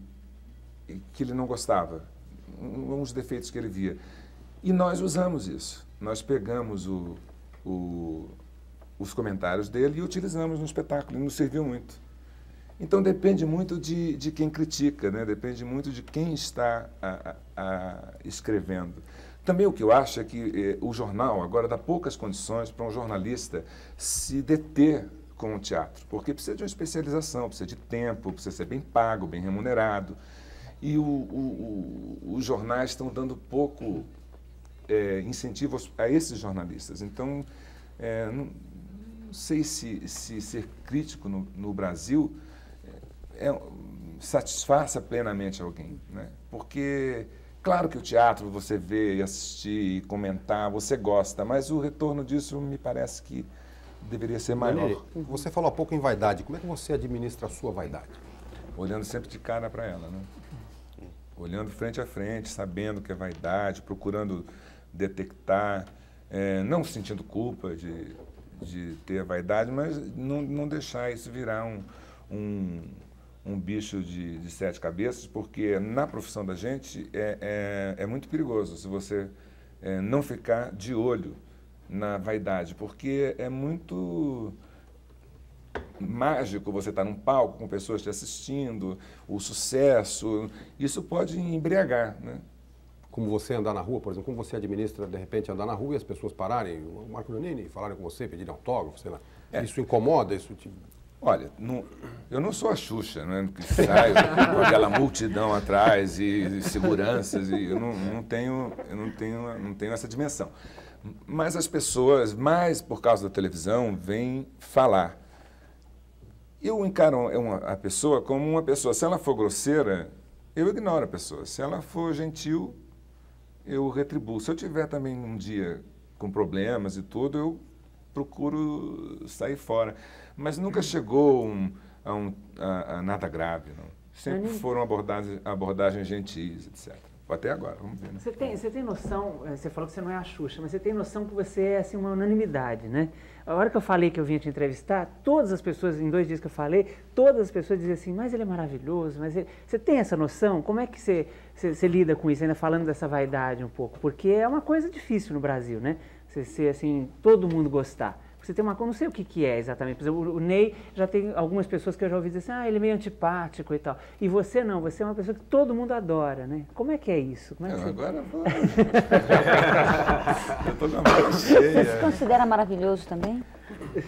ele não gostava, uns defeitos que ele via. E nós usamos isso. Nós pegamos os comentários dele e utilizamos no espetáculo, e nos serviu muito. Então depende muito de quem critica, né? Depende muito de quem está escrevendo. Também o que eu acho é que o jornal agora dá poucas condições para um jornalista se deter com o teatro, porque precisa de uma especialização, precisa de tempo, precisa ser bem pago, bem remunerado. E os jornais estão dando pouco incentivo a esses jornalistas. Então, não sei se ser crítico no Brasil satisfaça plenamente alguém, né? Porque, claro que o teatro você vê e assistir, comentar, você gosta, mas o retorno disso me parece que deveria ser maior. Você falou há pouco em vaidade. Como é que você administra a sua vaidade? Olhando sempre de cara para ela, né? Olhando frente a frente, sabendo que é vaidade, procurando detectar, não sentindo culpa de ter a vaidade, mas não deixar isso virar um bicho de sete cabeças, porque na profissão da gente é muito perigoso se você não ficar de olho na vaidade, porque é muito mágico você estar num palco com pessoas te assistindo, o sucesso, isso pode embriagar, né? Como você andar na rua, por exemplo, como você administra, de repente, andar na rua e as pessoas pararem, o Marco Nanini falarem com você, pedirem autógrafo, sei lá. Isso incomoda? Isso te... Olha, eu não sou a Xuxa, né? Que sai com aquela multidão atrás e seguranças, e eu não tenho essa dimensão. Mas as pessoas, mais por causa da televisão, vêm falar. Eu encaro a pessoa como uma pessoa. Se ela for grosseira, eu ignoro a pessoa. Se ela for gentil, eu retribuo. Se eu tiver também um dia com problemas e tudo, eu procuro sair fora. Mas nunca chegou a nada grave, não. Sempre foram abordagens gentis, etc. Até agora, vamos ver, né? Você tem noção, você falou que você não é a Xuxa, mas você tem noção que você é assim, uma unanimidade, né? A hora que eu falei que eu vinha te entrevistar, todas as pessoas, em 2 dias que eu falei, todas as pessoas diziam assim, mas ele é maravilhoso, mas ele... Você tem essa noção? Como é que você lida com isso, ainda falando dessa vaidade um pouco? Porque é uma coisa difícil no Brasil, né? Você ser assim, todo mundo gostar. Você tem uma coisa, não sei o que é exatamente, por exemplo, o Ney, já tem algumas pessoas que eu já ouvi dizer assim, ah, ele é meio antipático e tal. E você não, você é uma pessoa que todo mundo adora, né? Como é que é isso? Como é que agora vou... Eu tô na mão cheia. Você se considera maravilhoso também?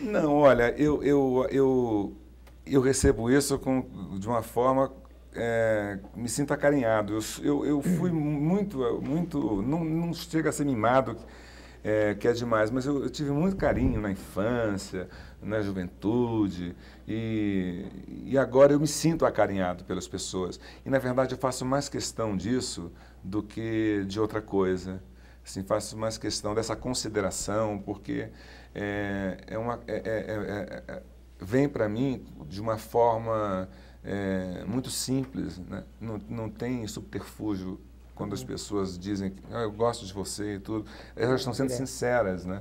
Não, olha, eu recebo isso de uma forma, me sinto acarinhado. Eu fui muito, não chega a ser mimado, que é demais, mas eu tive muito carinho na infância, na juventude, e agora eu me sinto acarinhado pelas pessoas. E, na verdade, eu faço mais questão disso do que de outra coisa. Assim, faço mais questão dessa consideração, porque vem para mim de uma forma muito simples, né? Não tem subterfúgio. Quando as pessoas dizem que eu gosto de você e tudo, elas estão sendo sinceras, né?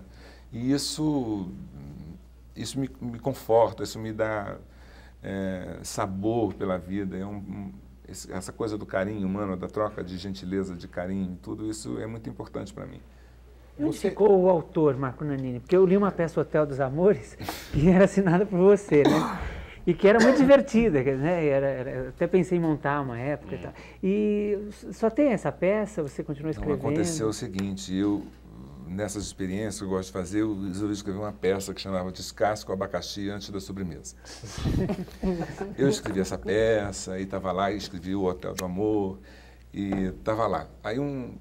E isso me conforta, isso me dá sabor pela vida. Essa coisa do carinho humano, da troca de gentileza, de carinho, tudo isso é muito importante para mim. Onde ficou o autor, Marco Nanini? Porque eu li uma peça, O Hotel dos Amores, que era assinada por você, né? E que era muito divertida, né? Até pensei em montar uma época e tal. E só tem essa peça, você continua escrevendo? Então, aconteceu o seguinte, eu nessas experiências que eu gosto de fazer, eu resolvi escrever uma peça que chamava Descasco o Abacaxi Antes da Sobremesa. Eu escrevi essa peça e estava lá, escrevi O Hotel do Amor e estava lá. Aí um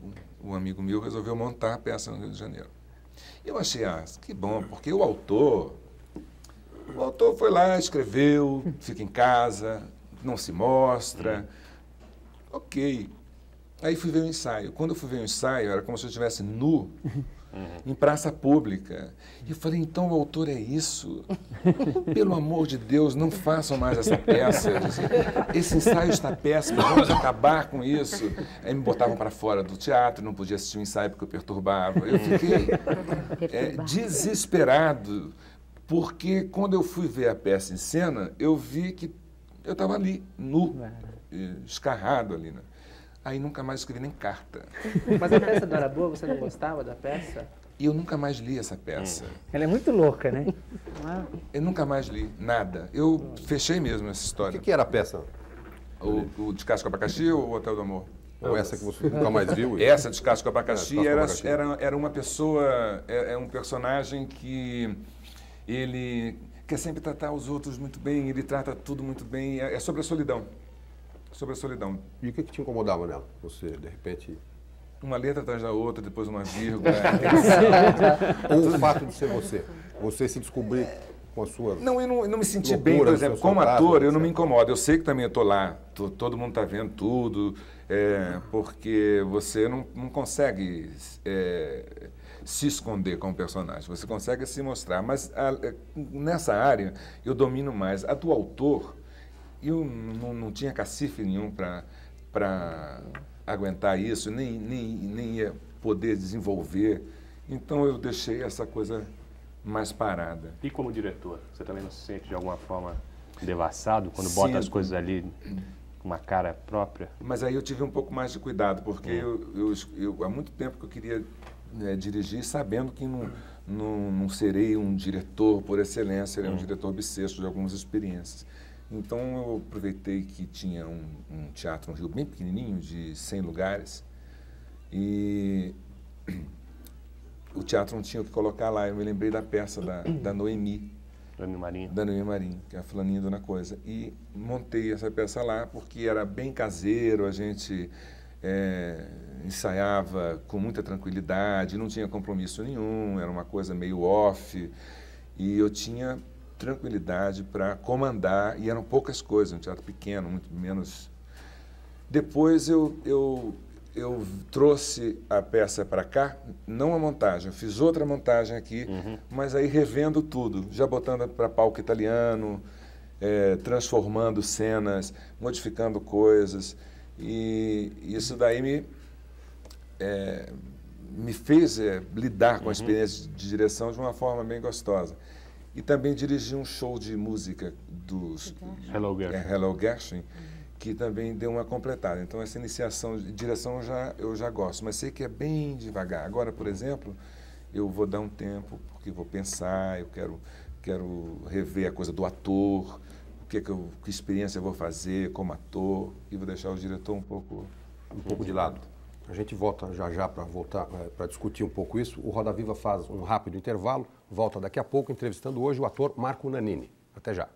amigo meu resolveu montar a peça no Rio de Janeiro. Eu achei, ah, que bom, porque o autor foi lá, escreveu, fica em casa, não se mostra, ok. Aí fui ver o ensaio. Quando eu fui ver o ensaio, era como se eu estivesse nu, em praça pública. E eu falei, então o autor é isso? Pelo amor de Deus, não façam mais essa peça. Esse ensaio está péssimo, vamos acabar com isso. Aí me botavam para fora do teatro, não podia assistir o ensaio porque eu perturbava. Eu fiquei desesperado, porque quando eu fui ver a peça em cena, eu vi que eu estava ali, nu, escarrado ali, né? Aí nunca mais escrevi nem carta. Mas a peça não era boa? Você não gostava da peça? E eu nunca mais li essa peça. Ela é muito louca, né? Eu nunca mais li nada. Eu fechei mesmo essa história. O que era a peça? O Descasco Abacaxi ou o Hotel do Amor? Ou essa que você nunca mais viu? Essa, Descasco Abacaxi, era uma pessoa, é um personagem que ele quer sempre tratar os outros muito bem, ele trata tudo muito bem, é sobre a solidão. Sobre a solidão. E o que te incomodava nela? Você, de repente... Uma letra atrás da outra, depois uma vírgula. Ou o fato de ser você. Você se descobrir com a sua... Não, eu não me senti bem, por exemplo. Como ator, eu não me incomodo. Eu sei que também eu estou lá. Todo mundo está vendo tudo. Porque você não consegue se esconder como personagem. Você consegue se mostrar. Mas nessa área, eu domino mais. A do autor... Eu não tinha cacife nenhum para aguentar isso, nem ia poder desenvolver. Então eu deixei essa coisa mais parada. E como diretor, você também não se sente de alguma forma devassado quando bota as coisas ali com uma cara própria? Mas aí eu tive um pouco mais de cuidado, porque eu há muito tempo que eu queria dirigir, sabendo que não serei um diretor por excelência, serei um diretor bissexto de algumas experiências. Então, eu aproveitei que tinha um teatro no Rio, bem pequenininho, de 100 lugares, e o teatro não tinha o que colocar lá. Eu me lembrei da peça da Noemi. Da Noemi Marinho, que é a fulaninha dona coisa. E montei essa peça lá, porque era bem caseiro, a gente ensaiava com muita tranquilidade, não tinha compromisso nenhum, era uma coisa meio off, e eu tinha... tranquilidade para comandar, e eram poucas coisas, um teatro pequeno, muito menos. Depois eu trouxe a peça para cá, não a montagem, eu fiz outra montagem aqui, mas aí revendo tudo, já botando para palco italiano, transformando cenas, modificando coisas, e isso daí me fez lidar com a experiência de direção de uma forma bem gostosa. E também dirigi um show de música dos Hello Gershwin, que também deu uma completada. Então, essa iniciação de direção eu já gosto, mas sei que é bem devagar. Agora, por exemplo, eu vou dar um tempo, porque vou pensar, eu quero rever a coisa do ator, que experiência eu vou fazer como ator, e vou deixar o diretor um pouco de lado. A gente volta já para discutir um pouco isso. O Roda Viva faz um rápido intervalo, volta daqui a pouco entrevistando hoje o ator Marco Nanini. Até já.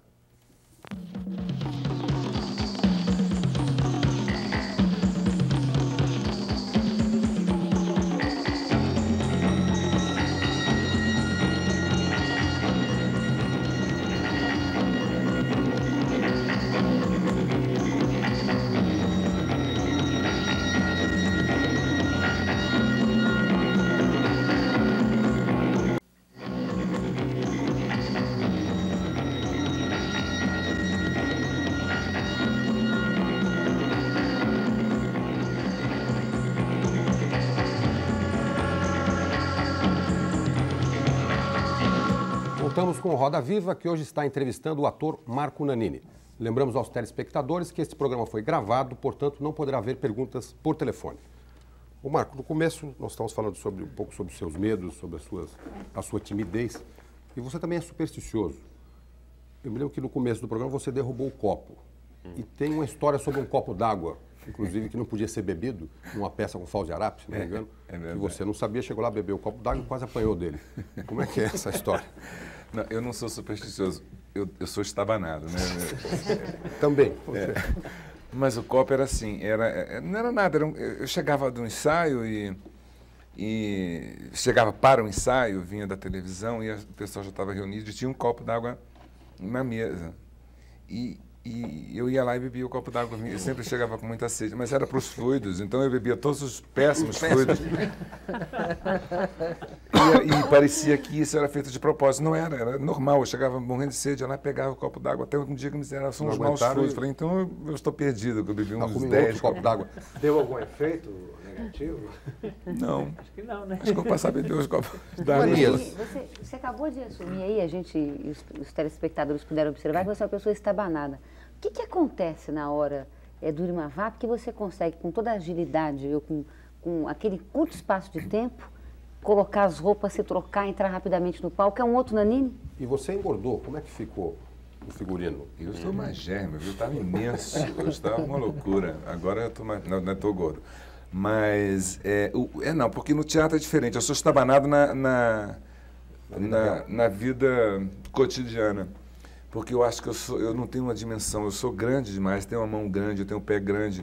Estamos com o Roda Viva, que hoje está entrevistando o ator Marco Nanini. Lembramos aos telespectadores que este programa foi gravado, portanto, não poderá haver perguntas por telefone. Ô Marco, no começo nós estávamos falando um pouco sobre os seus medos, sobre a sua timidez, e você também é supersticioso. Eu me lembro que no começo do programa você derrubou o copo, e tem uma história sobre um copo d'água inclusive que não podia ser bebido, numa peça com Fauzi Arap, se não me engano, que você não sabia, chegou lá, bebeu um copo d'água e quase apanhou dele. Como é que é essa história? Não, eu não sou supersticioso, eu sou estabanado, né? Também. Mas o copo era assim, não era nada, eu chegava do ensaio e chegava para o ensaio, vinha da televisão e o pessoal já estava reunido e tinha um copo d'água na mesa. E eu ia lá e bebia o copo d'água, eu sempre chegava com muita sede, mas era para os fluidos, então eu bebia todos os péssimos fluidos. E parecia que isso era feito de propósito, não era, era normal, eu chegava morrendo de sede, eu lá pegava o copo d'água, até um dia que me disseram, são os maus fluidos, eu falei, então eu estou perdido, que eu bebi uns 10 copos d'água. Deu algum efeito negativo? Não. Acho que não, né? Acho que eu vou passar a beber os copos d'água. Você acabou de assumir aí, a gente, os telespectadores puderam observar que você é uma pessoa estabanada. O que acontece na hora do Irma Vap que você consegue, com toda a agilidade, com aquele curto espaço de tempo, colocar as roupas, se trocar, entrar rapidamente no palco? É um outro Nanini? E você engordou, como é que ficou o figurino? Eu sou uma germa, eu estava imenso, eu estava uma loucura. Agora eu estou mais... não estou gordo. Mas, não, porque no teatro é diferente, eu sou estabanado na vida cotidiana. Porque eu acho que eu não tenho uma dimensão, eu sou grande demais, tenho uma mão grande, eu tenho um pé grande,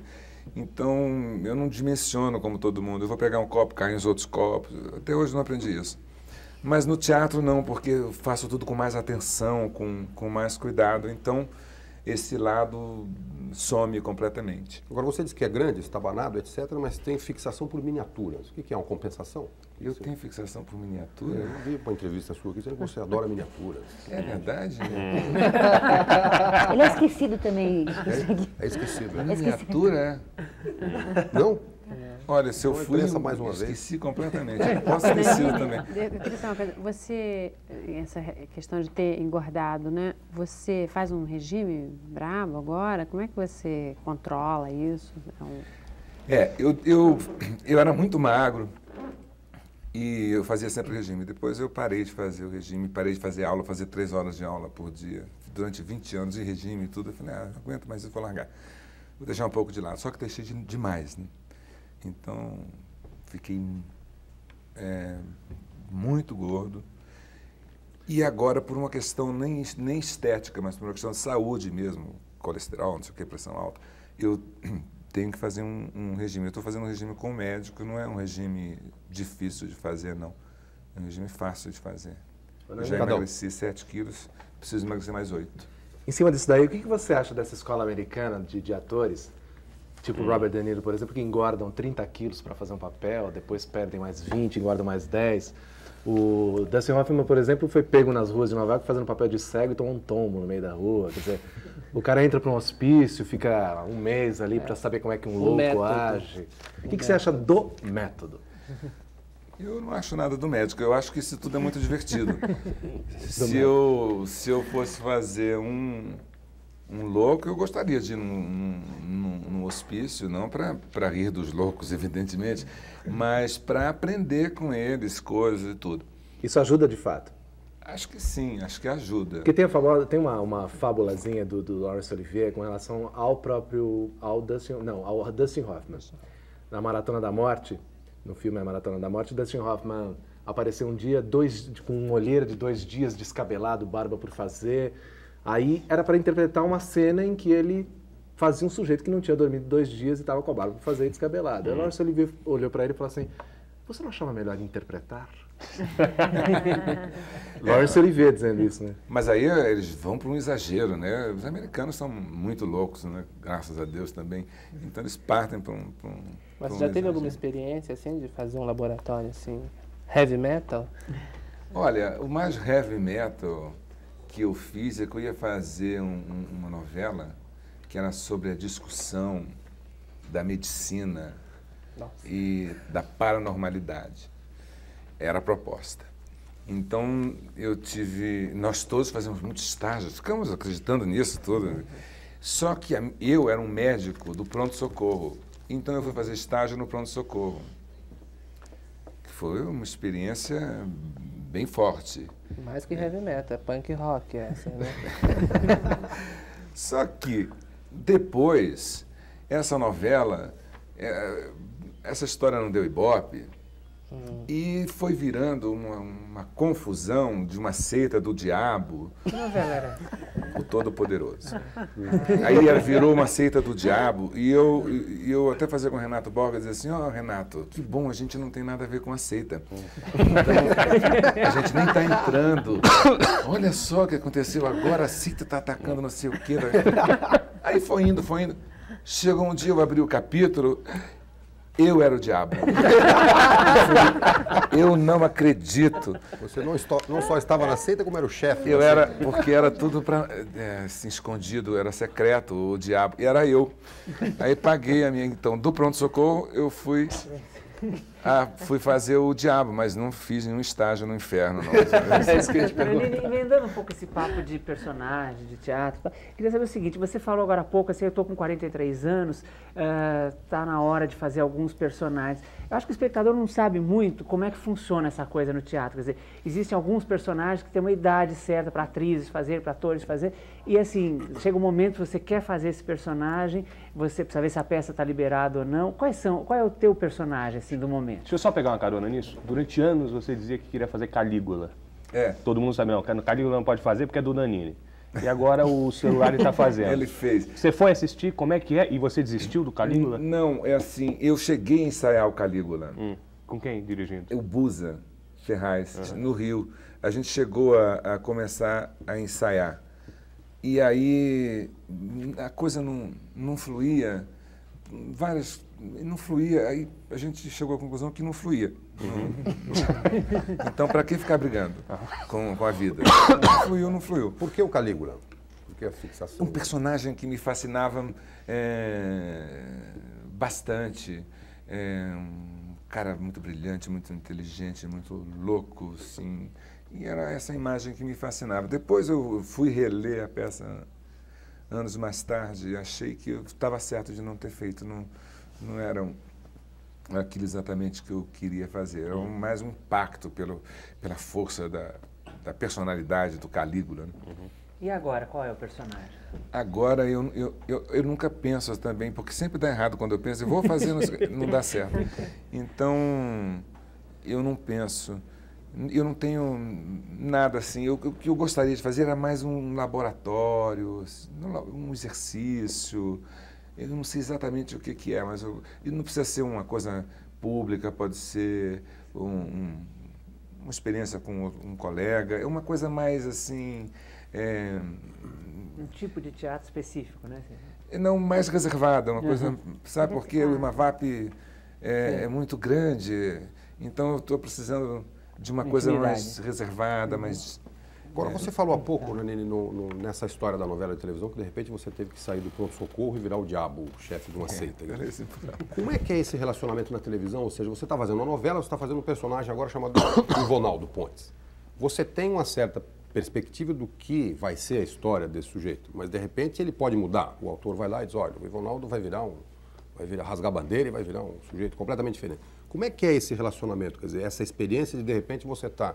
então eu não dimensiono como todo mundo, eu vou pegar um copo, cair nos outros copos, até hoje não aprendi isso. Mas no teatro não, porque eu faço tudo com mais atenção, com mais cuidado, então esse lado some completamente. Agora você diz que é grande, estabanado, etc., mas tem fixação por miniaturas, o que é uma compensação? Eu tenho fixação por miniatura? Eu vi uma entrevista sua aqui dizendo que você adora miniaturas. É verdade? Ele é esquecido também. É esquecido. É miniatura? Não? Olha, se eu fui, esqueci completamente. Eu posso ter sido também. Eu queria falar uma coisa. Você, essa questão de ter engordado, né? Você faz um regime bravo agora? Como é que você controla isso? Eu era muito magro. E eu fazia sempre regime. Depois eu parei de fazer o regime, parei de fazer aula, fazia 3 horas de aula por dia. Durante 20 anos de regime e tudo, eu falei, não aguento mais, eu vou largar. Vou deixar um pouco de lado. Só que deixei demais, né? Então, fiquei muito gordo. E agora, por uma questão nem estética, mas por uma questão de saúde mesmo, colesterol, não sei o que, pressão alta, eu tenho que fazer um regime. Eu estou fazendo um regime com o médico, não é um regime difícil de fazer, não. É um regime fácil de fazer. Eu já emagreci 7 quilos, preciso emagrecer mais 8. Em cima disso daí, o que você acha dessa escola americana de atores, tipo Robert De Niro, por exemplo, que engordam 30 quilos para fazer um papel, depois perdem mais 20, engordam mais 10. O Dustin Hoffman, por exemplo, foi pego nas ruas de Nova York fazendo papel de cego e tomou um tombo no meio da rua, quer dizer... O cara entra para um hospício, fica um mês ali para saber como é que um louco age. O que você acha do método? Eu não acho nada do médico, eu acho que isso tudo é muito divertido. Se eu fosse fazer um louco, eu gostaria de ir num hospício, não para rir dos loucos, evidentemente, mas para aprender com eles coisas e tudo. Isso ajuda de fato? Acho que sim, acho que ajuda. Porque tem uma fábulazinha do Laurence Olivier com relação ao próprio... ao Dustin Hoffman. Na Maratona da Morte, no filme A Maratona da Morte, Dustin Hoffman apareceu um dia com uma olheira de 2 dias, descabelado, barba por fazer. Aí era para interpretar uma cena em que ele fazia um sujeito que não tinha dormido 2 dias e estava com a barba por fazer e descabelado. Aí Laurence Olivier olhou para ele e falou assim, você não achava melhor interpretar? Laurence Olivier dizendo isso, né? Mas aí eles vão para um exagero, né? Os americanos são muito loucos, né? Graças a Deus também. Então eles partem para um Mas você já teve alguma experiência, assim, de fazer um laboratório, assim, heavy metal? Olha, o mais heavy metal que eu fiz é que eu ia fazer uma novela que era sobre a discussão da medicina. Nossa. E da paranormalidade. Era a proposta. Então, nós todos fazemos muitos estágios, ficamos acreditando nisso tudo. Só que eu era um médico do pronto-socorro, então eu fui fazer estágio no pronto-socorro. Foi uma experiência bem forte. Mais que heavy metal, é punk rock essa, né? Só que, depois... essa novela, essa história não deu ibope, e foi virando uma confusão de uma seita do diabo. Que novela era? O Todo-Poderoso. Aí virou uma seita do diabo, e eu até fazia com o Renato Borga, dizia assim, ó, Renato, que bom, a gente não tem nada a ver com a seita. Então, a gente nem está entrando. Olha só o que aconteceu agora, a seita está atacando não sei o quê. Aí foi indo, foi indo. Chegou um dia, eu abri o capítulo... Eu era o diabo. Eu não acredito. Você não só estava na seita, como era o chefe. Eu era, porque era tudo pra, assim, escondido, era secreto, o diabo. E era eu. Aí paguei a minha, então, do pronto-socorro, eu fui fazer o diabo, mas não fiz nenhum estágio no inferno, não. É isso que eu ia te perguntar. Emendando um pouco esse papo de personagem, de teatro, queria saber o seguinte, você falou agora há pouco, assim, eu estou com 43 anos, está na hora de fazer alguns personagens. Eu acho que o espectador não sabe muito como é que funciona essa coisa no teatro. Quer dizer, existem alguns personagens que têm uma idade certa para atrizes fazer, para atores fazer, e assim, chega um momento que você quer fazer esse personagem, você precisa ver se a peça está liberada ou não. Qual é o teu personagem, assim, do momento? Deixa eu só pegar uma carona nisso. Durante anos você dizia que queria fazer Calígula. É. Todo mundo sabe, não, Calígula não pode fazer porque é do Nanini. E agora o celular está fazendo. Ele fez. Você foi assistir, como é que é? E você desistiu do Calígula? Não, é assim, eu cheguei a ensaiar o Calígula. Com quem dirigindo? O Busa Ferraz, no Rio. A gente chegou a começar a ensaiar. E aí a coisa não fluía. Várias... não fluía, aí a gente chegou à conclusão que não fluía. Então, para que ficar brigando com a vida? Não fluiu, não fluiu. Por que o Calígula? Por que a fixação? Um personagem que me fascinava bastante. Um cara muito brilhante, muito inteligente, muito louco, assim. E era essa imagem que me fascinava. Depois eu fui reler a peça anos mais tarde e achei que eu estava certo de não ter feito. Não eram aquilo exatamente que eu queria fazer, era mais um pacto pela força da personalidade do Calígula. Né? E agora, qual é o personagem? Agora, eu nunca penso também, porque sempre dá errado quando eu penso, eu vou fazer, não dá certo. Então, eu não penso, eu não tenho nada assim. O que eu gostaria de fazer era mais um laboratório, um exercício. Eu não sei exatamente o que é, mas não precisa ser uma coisa pública, pode ser uma experiência com um colega. É uma coisa mais assim... um tipo de teatro específico, né? Não, mais reservada, uma coisa... Sabe, porque o Irma Vap é muito grande, então eu estou precisando de uma coisa mais reservada, mais... Agora, você falou há pouco, Nanini, nessa história da novela de televisão, que de repente você teve que sair do pronto-socorro e virar o diabo, o chefe de uma seita. Como é que é esse relacionamento na televisão? Ou seja, você está fazendo uma novela, você está fazendo um personagem agora chamado Ivonaldo Pontes. Você tem uma certa perspectiva do que vai ser a história desse sujeito, mas de repente ele pode mudar. O autor vai lá e diz, olha, o Ivonaldo vai rasgar a bandeira e vai virar um sujeito completamente diferente. Como é que é esse relacionamento? Quer dizer, essa experiência de repente você está...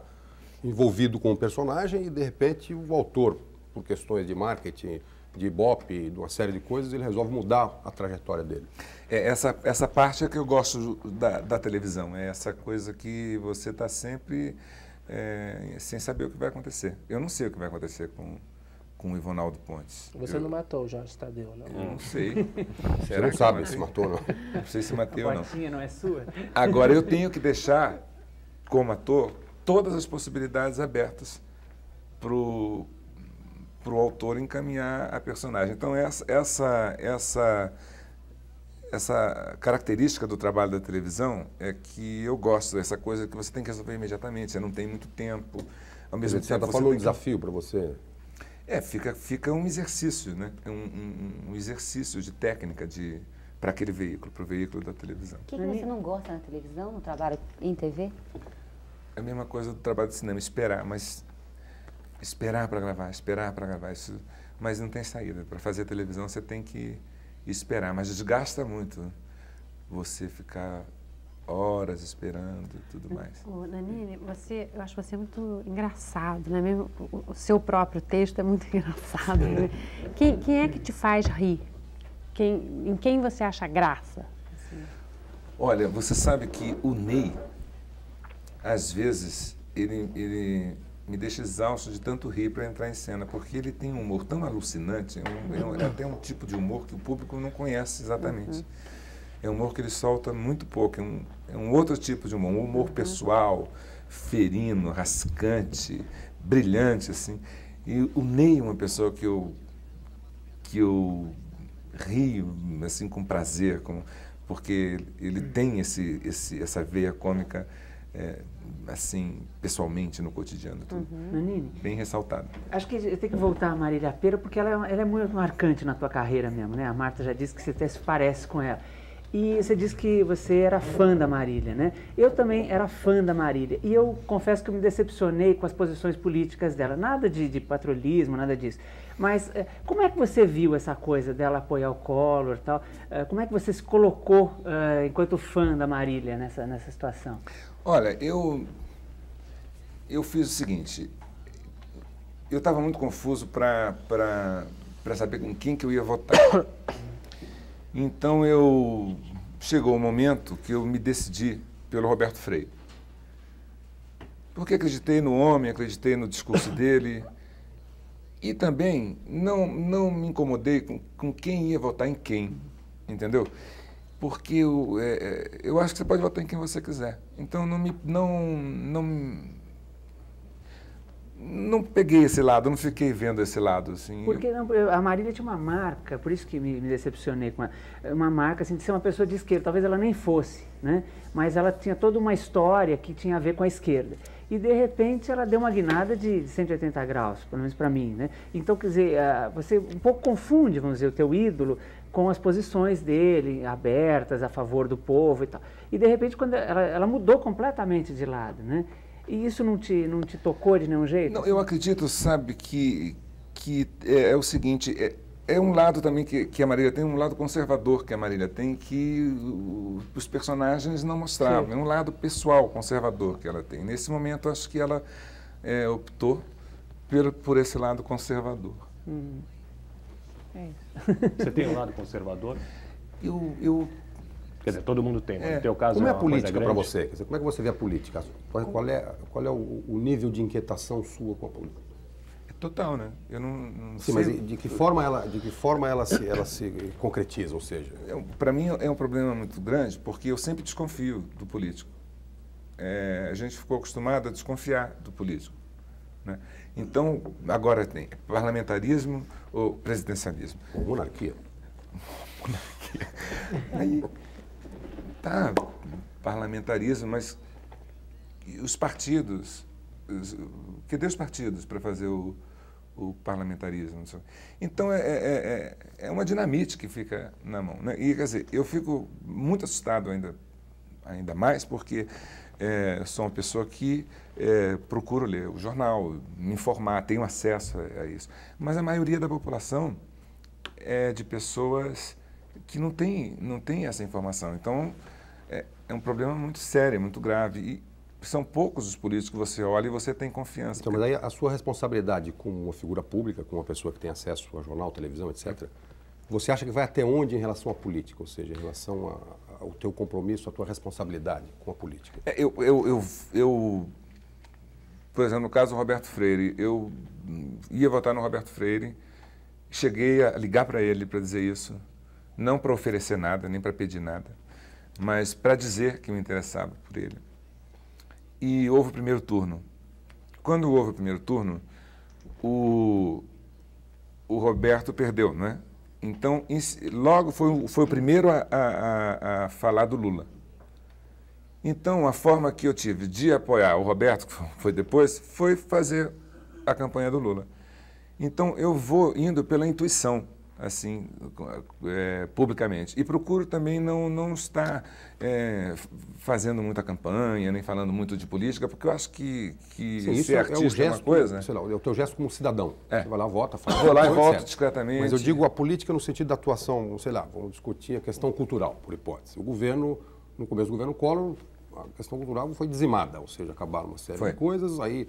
envolvido com o personagem e, de repente, o autor, por questões de marketing, de ibope, de uma série de coisas, ele resolve mudar a trajetória dele. Essa parte é que eu gosto da televisão, é essa coisa que você está sempre sem saber o que vai acontecer. Eu não sei o que vai acontecer com o Ivonaldo Pontes. Você não matou o Jorge Tadeu, não? Eu não sei. Você não sabe se matou ou não. Não sei se matei ou não. A botinha não é sua. Agora, eu tenho que deixar, como ator, todas as possibilidades abertas para o autor encaminhar a personagem. Então, essa característica do trabalho da televisão é que eu gosto, essa coisa que você tem que resolver imediatamente, você não tem muito tempo. Ao mesmo tempo, você falou um desafio para você? É, fica um exercício, né? Um exercício de técnica para aquele veículo, para o veículo da televisão. O que você não gosta na televisão, no trabalho em TV? É a mesma coisa do trabalho de cinema, esperar, mas esperar para gravar, isso, mas não tem saída. Para fazer televisão você tem que esperar, mas desgasta muito você ficar horas esperando e tudo mais. Nanini, eu acho você muito engraçado, né? Mesmo o seu próprio texto é muito engraçado. Né? Quem é que te faz rir? em quem você acha graça? Assim? Olha, você sabe que o Ney, às vezes, ele me deixa exausto de tanto rir para entrar em cena, porque ele tem um humor tão alucinante, é até um tipo de humor que o público não conhece exatamente. Uhum. É um humor que ele solta muito pouco, é um outro tipo de humor, um humor pessoal, ferino, rascante, brilhante, assim. E o Ney é uma pessoa que eu rio, assim, com prazer, porque ele tem essa veia cômica, assim, pessoalmente, no cotidiano. Tudo. Nanini, bem ressaltado. Acho que eu tenho que voltar a Marília Pera, porque ela é muito marcante na tua carreira mesmo, né? A Marta já disse que você até se parece com ela. E você disse que você era fã da Marília, né? Eu também era fã da Marília. E eu confesso que eu me decepcionei com as posições políticas dela. Nada de patrulhismo, nada disso. Mas como é que você viu essa coisa dela apoiar o Collor e tal? Como é que você se colocou enquanto fã da Marília nessa situação? Olha, eu fiz o seguinte. Eu estava muito confuso para saber com quem que eu ia votar. Então, chegou o momento que eu me decidi pelo Roberto Freire. Porque acreditei no homem, acreditei no discurso dele. E também não me incomodei com quem ia votar em quem, entendeu? Porque eu acho que você pode votar em quem você quiser. Então, não peguei esse lado, não fiquei vendo esse lado, assim. Porque a Marília tinha uma marca, por isso que me decepcionei com uma marca, assim, de ser uma pessoa de esquerda. Talvez ela nem fosse, né? Mas ela tinha toda uma história que tinha a ver com a esquerda. E, de repente, ela deu uma guinada de 180 graus, pelo menos para mim, né? Então, quer dizer, você um pouco confunde, vamos dizer, o teu ídolo com as posições dele, abertas, a favor do povo e tal. E, de repente, quando ela mudou completamente de lado, né? E isso não te tocou de nenhum jeito? Não, eu acredito, sabe, que é o seguinte, é um lado também que a Marília tem, um lado conservador que a Marília tem, que os personagens não mostravam. Sim. É um lado pessoal conservador que ela tem. Nesse momento, acho que ela optou por esse lado conservador. É isso. Você tem um lado conservador? Eu Quer dizer, todo mundo tem, mas no teu caso... Como é a política para você? Como é que você vê a política? Qual é o nível de inquietação sua com a política? É total, né? Eu não sei... Sim, mas de que forma ela se concretiza, ou seja... Para mim é um problema muito grande, porque eu sempre desconfio do político. A gente ficou acostumado a desconfiar do político, né? Então, agora tem parlamentarismo ou presidencialismo? Ou monarquia. Monarquia. Aí... Tá, parlamentarismo, mas os partidos, cadê os partidos para fazer o parlamentarismo? Então, é uma dinamite que fica na mão, né? E, quer dizer, eu fico muito assustado ainda mais, porque sou uma pessoa que procuro ler o jornal, me informar, tenho acesso a isso. Mas a maioria da população é de pessoas que não tem essa informação. Então, é um problema muito sério, muito grave. E são poucos os políticos que você olha e você tem confiança. Então, mas aí a sua responsabilidade como uma figura pública, como uma pessoa que tem acesso a jornal, televisão, etc., você acha que vai até onde em relação à política? Ou seja, em relação ao teu compromisso, à tua responsabilidade com a política? Por exemplo, no caso do Roberto Freire, eu ia votar no Roberto Freire, cheguei a ligar para ele para dizer isso, não para oferecer nada, nem para pedir nada, mas para dizer que me interessava por ele. E houve o primeiro turno. Quando houve o primeiro turno, o Roberto perdeu, né? Então, logo foi o primeiro a falar do Lula. Então, a forma que eu tive de apoiar o Roberto, que foi depois, foi fazer a campanha do Lula. Então, eu vou indo pela intuição, assim, publicamente. E procuro também não estar fazendo muita campanha, nem falando muito de política, porque eu acho que sim, isso ser artista gesto, é uma coisa... Sei lá, é o teu gesto como cidadão. Você vai lá, vota, fala... Vou lá e voto discretamente. Mas eu digo a política no sentido da atuação, sei lá, vamos discutir a questão cultural, por hipótese. O governo, no começo do governo Collor, a questão cultural foi dizimada, ou seja, acabaram uma série de coisas, aí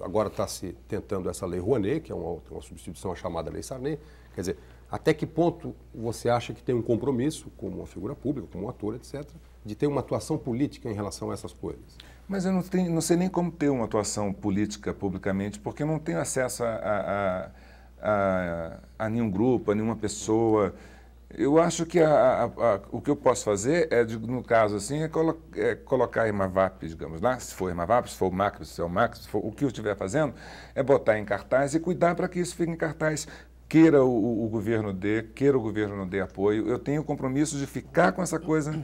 agora está se tentando essa Lei Rouanet, que é uma substituição à chamada Lei Sarney, quer dizer... Até que ponto você acha que tem um compromisso, como uma figura pública, como um ator, etc., de ter uma atuação política em relação a essas coisas? Mas eu não sei nem como ter uma atuação política publicamente, porque eu não tenho acesso a nenhum grupo, a nenhuma pessoa. Eu acho que o que eu posso fazer, no caso assim, é colocar a Irma Vap, digamos lá, se for Irma Vap, se for o Macro, se é o Macro, se for o que eu estiver fazendo, é botar em cartaz e cuidar para que isso fique em cartaz. Queira o governo dê, queira o governo não dê apoio, eu tenho o compromisso de ficar com essa coisa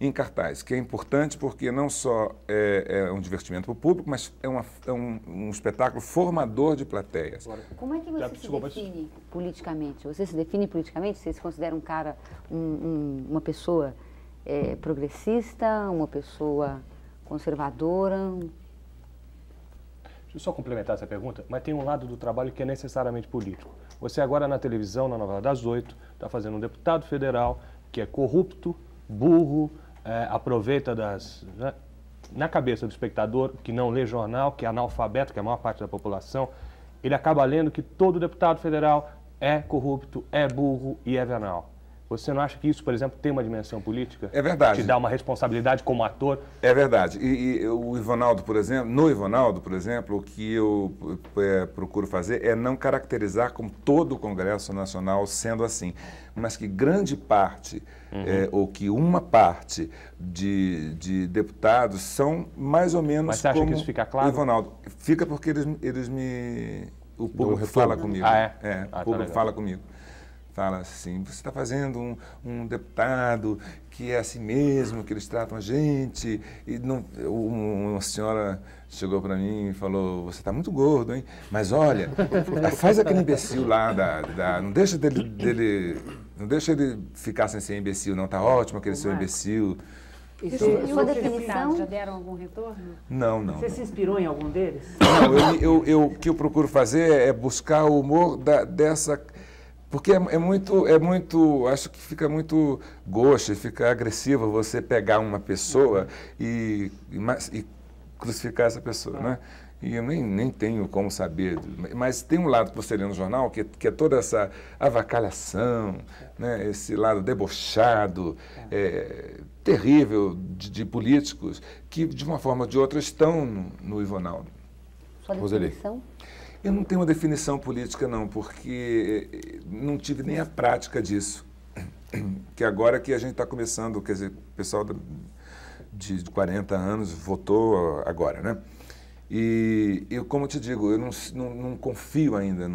em cartaz, que é importante porque não só é um divertimento para o público, mas é um espetáculo formador de plateias. Como é que você se define politicamente? Você se define politicamente? Você se considera um cara, uma pessoa progressista, uma pessoa conservadora? Deixa eu só complementar essa pergunta, mas tem um lado do trabalho que é necessariamente político. Você agora na televisão, na novela das 8, está fazendo um deputado federal que é corrupto, burro, aproveita das... Né, na cabeça do espectador, que não lê jornal, que é analfabeto, que é a maior parte da população, ele acaba lendo que todo deputado federal é corrupto, é burro e é venal. Você não acha que isso, por exemplo, tem uma dimensão política? É verdade. Te dá uma responsabilidade como ator? É verdade. E o Ivonaldo, por exemplo, o que eu procuro fazer é não caracterizar como todo o Congresso Nacional sendo assim, mas que grande parte, ou que uma parte de deputados são mais ou menos como... Mas você acha que isso fica claro? Ivonaldo, fica porque eles me... O público fala comigo. Ah, é? É, o público fala comigo. Fala assim, você está fazendo um deputado que é assim mesmo, que eles tratam a gente. E não, uma senhora chegou para mim e falou, você está muito gordo, hein? Mas olha, faz aquele imbecil lá, não deixa não deixa ele ficar sem ser imbecil, não, está ótimo aquele seu imbecil. Então, e os deputados já deram algum retorno? Não, não. Você se inspirou em algum deles? Não, o que eu procuro fazer é buscar o humor dessa... Porque é muito, acho que fica muito gosto, fica agressivo você pegar uma pessoa e crucificar essa pessoa, né? E eu nem tenho como saber, mas tem um lado que você lê no jornal, que é toda essa avacalhação, né? Esse lado debochado, terrível de políticos, que de uma forma ou de outra estão no Ivonaldo. Sua definição? Eu não tenho uma definição política, não, porque não tive nem a prática disso. Que agora que a gente está começando, quer dizer, o pessoal de 40 anos votou agora, né? E eu, como eu te digo, eu não confio ainda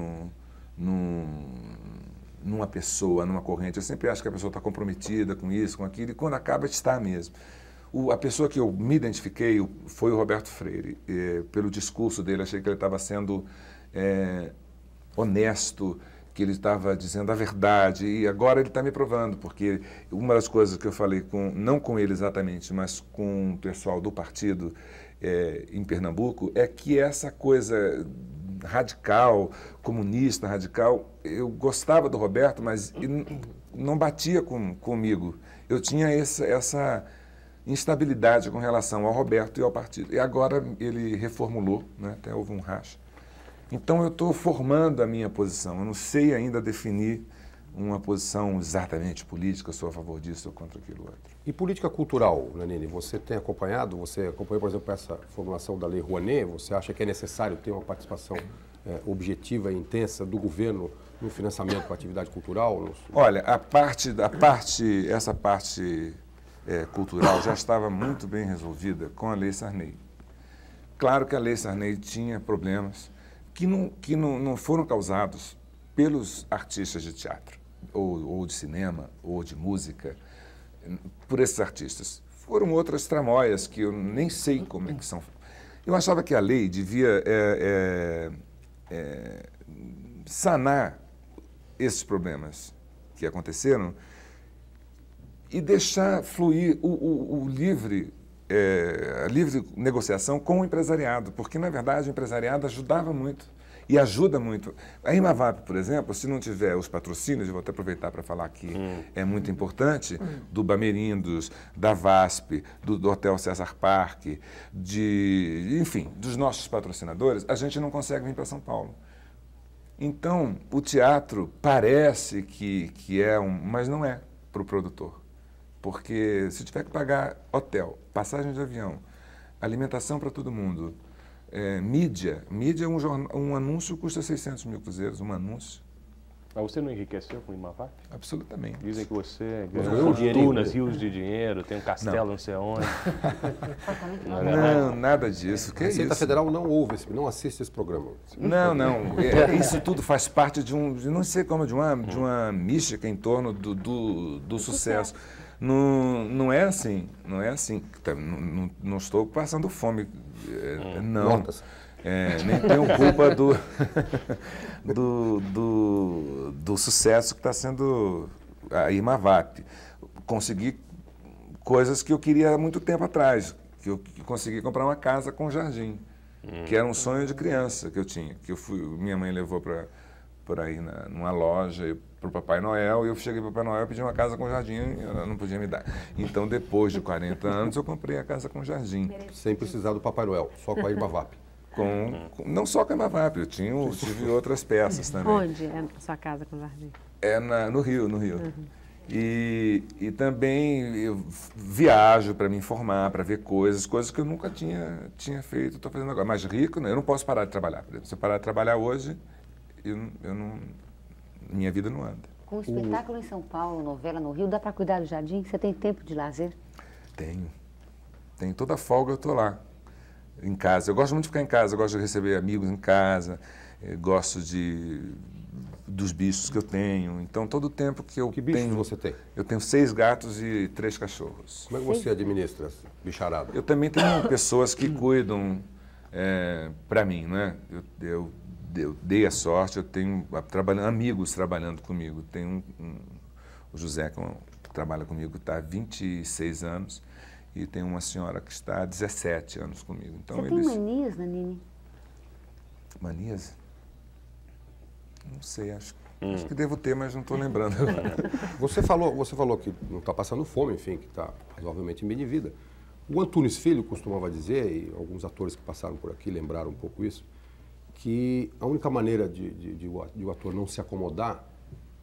numa pessoa, numa corrente. Eu sempre acho que a pessoa está comprometida com isso, com aquilo, e quando acaba, está mesmo. A pessoa que eu me identifiquei foi o Roberto Freire. Pelo discurso dele, achei que ele estava sendo... honesto, que ele estava dizendo a verdade, e agora ele está me provando, porque uma das coisas que eu falei, não com ele exatamente, mas com o pessoal do partido em Pernambuco, é que essa coisa radical, comunista radical, eu gostava do Roberto, mas não batia comigo. Eu tinha essa instabilidade com relação ao Roberto e ao partido. E agora ele reformulou, né? Até houve um racha. Então, eu estou formando a minha posição. Eu não sei ainda definir uma posição exatamente política, sou a favor disso ou contra aquilo outro. E política cultural, Nanini, você tem acompanhado? Você acompanhou, por exemplo, essa formulação da Lei Rouanet? Você acha que é necessário ter uma participação objetiva e intensa do governo no financiamento para a atividade cultural? Olha, essa parte cultural já estava muito bem resolvida com a Lei Sarney. Claro que a Lei Sarney tinha problemas que não foram causados pelos artistas de teatro, ou de cinema, ou de música, por esses artistas. Foram outras tramóias que eu nem sei como é que são. Eu achava que a lei devia sanar esses problemas que aconteceram e deixar fluir o livre... a livre negociação com o empresariado, porque, na verdade, o empresariado ajudava muito e ajuda muito. A Irma Vap, por exemplo, se não tiver os patrocínios, eu vou até aproveitar para falar que é muito importante, do Bamerindos, da VASP, do Hotel César Parque, enfim, dos nossos patrocinadores, a gente não consegue vir para São Paulo. Então, o teatro parece que é um... Mas não é para o produtor. Porque se tiver que pagar hotel, passagem de avião, alimentação para todo mundo, mídia, um anúncio custa 600 mil cruzeiros, um anúncio. Mas você não enriqueceu com o Irma Vap? Absolutamente. Dizem que você ganhou fortunas, rios de dinheiro, tem um castelo não sei onde. Não, nada disso. Que a Receita Federal não ouve, não assiste esse programa. Não, não. Isso tudo faz parte de um, não sei como, de uma mística em torno do sucesso. Não, não é assim, não é assim. Não estou passando fome, não. Nem tenho culpa do sucesso que está sendo a Irma Vap. Consegui coisas que eu queria há muito tempo atrás, que eu consegui comprar uma casa com jardim, que era um sonho de criança que eu tinha. Que eu fui, minha mãe levou para aí numa loja para o Papai Noel, e eu cheguei para o Papai Noel e pedi uma casa com jardim, e ela não podia me dar. Então, depois de 40 anos, eu comprei a casa com jardim. Sem precisar do Papai Noel, só com a Irma Vap. Não só com a Irma Vap, eu tive outras peças também. Onde é a sua casa com jardim? É no Rio, no Rio. Uhum. E também eu viajo para me informar, para ver coisas que eu nunca tinha feito, estou fazendo agora. Mas rico, né? Eu não posso parar de trabalhar. Se eu parar de trabalhar hoje, eu não... Minha vida não anda. Com o espetáculo em São Paulo, novela no Rio, dá para cuidar do jardim? Você tem tempo de lazer? Tenho. Tenho. Toda folga eu estou lá, em casa. Eu gosto muito de ficar em casa, eu gosto de receber amigos em casa, gosto dos bichos que eu tenho. Então, todo o tempo que eu tenho... Que bichos você tem? Eu tenho 6 gatos e 3 cachorros. Como é que você administra essa bicharada? Eu também tenho pessoas que cuidam para mim, né? Eu dei a sorte, eu tenho amigos trabalhando comigo. Tem o José, que trabalha comigo, está há 26 anos, e tem uma senhora que está há 17 anos comigo. Então, tem manias, Nanini? Manias? Não sei, acho que devo ter, mas não estou lembrando. Você falou que não está passando fome, enfim, que está razoavelmente em meio de vida. O Antunes Filho costumava dizer, e alguns atores que passaram por aqui lembraram um pouco isso, que a única maneira de o ator não se acomodar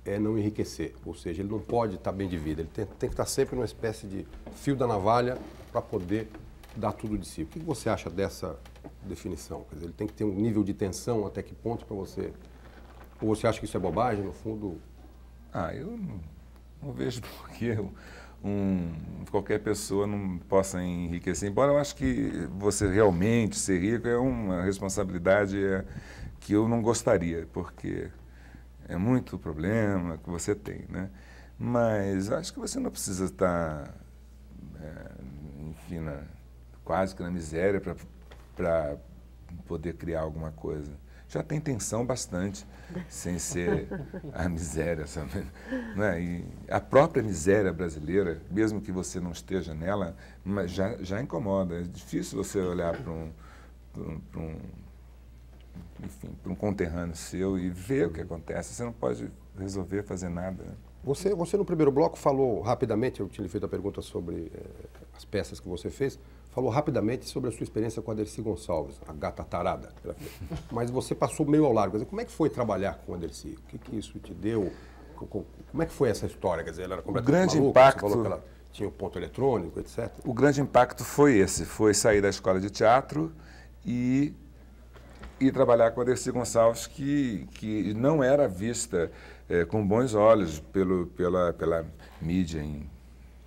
é não enriquecer. Ou seja, ele não pode estar bem de vida. Ele tem que estar sempre numa espécie de fio da navalha para poder dar tudo de si. O que você acha dessa definição? Quer dizer, ele tem que ter um nível de tensão até que ponto para você... Ou você acha que isso é bobagem, no fundo? Eu não vejo por que qualquer pessoa não possa enriquecer, embora eu acho que você realmente ser rico é uma responsabilidade que eu não gostaria, porque é muito problema que você tem, né? Mas acho que você não precisa estar, enfim, quase que na miséria para poder criar alguma coisa. Já tem tensão bastante, sem ser a miséria, sabe? Né? E a própria miséria brasileira, mesmo que você não esteja nela, mas já incomoda. É difícil você olhar para um conterrâneo seu e ver o que acontece. Você não pode resolver fazer nada. Você no primeiro bloco falou rapidamente, eu tinha feito a pergunta sobre as peças que você fez, falou rapidamente sobre a sua experiência com a Dercy Gonçalves, a Gata Tarada. Mas você passou meio ao largo. Como é que foi trabalhar com a Dercy? O que isso te deu? Como é que foi essa história? Quer dizer, ela era completamente maluca, impacto, você falou que ela tinha o ponto eletrônico, etc. O grande impacto foi esse, foi sair da escola de teatro e trabalhar com a Dercy Gonçalves, que não era vista... com bons olhos pela mídia.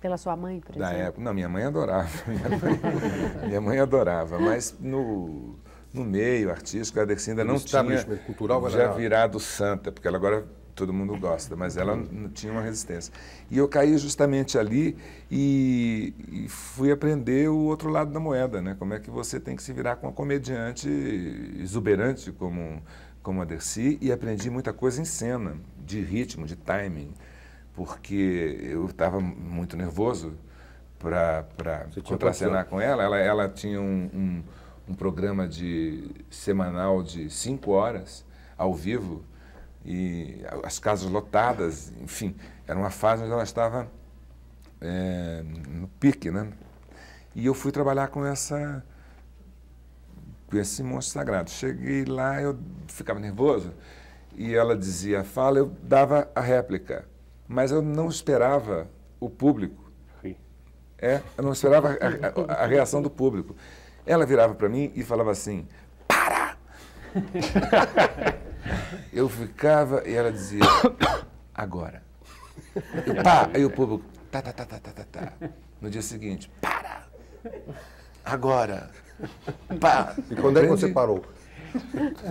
Pela sua mãe, por exemplo? Da época. Não, minha mãe adorava. Minha mãe adorava, mas no meio artístico, a Dercy ainda não tinha cultural, já virado santa, porque ela agora todo mundo gosta, mas ela não tinha uma resistência. E eu caí justamente ali e fui aprender o outro lado da moeda, né? Como é que você tem que se virar com uma comediante exuberante como a Dercy, e aprendi muita coisa em cena, de ritmo, de timing, porque eu estava muito nervoso para contracenar com ela. Ela tinha um programa semanal de 5 horas, ao vivo, e as casas lotadas, enfim, era uma fase onde ela estava no pique, né? E eu fui trabalhar com esse monstro sagrado. Cheguei lá, eu ficava nervoso e ela dizia a fala, eu dava a réplica, mas eu não esperava o público. Eu não esperava a reação do público. Ela virava para mim e falava assim, para! Eu ficava e ela dizia, agora. Eu, pá! Aí o público, tá. No dia seguinte, para! Agora! Pá! E quando é que você parou?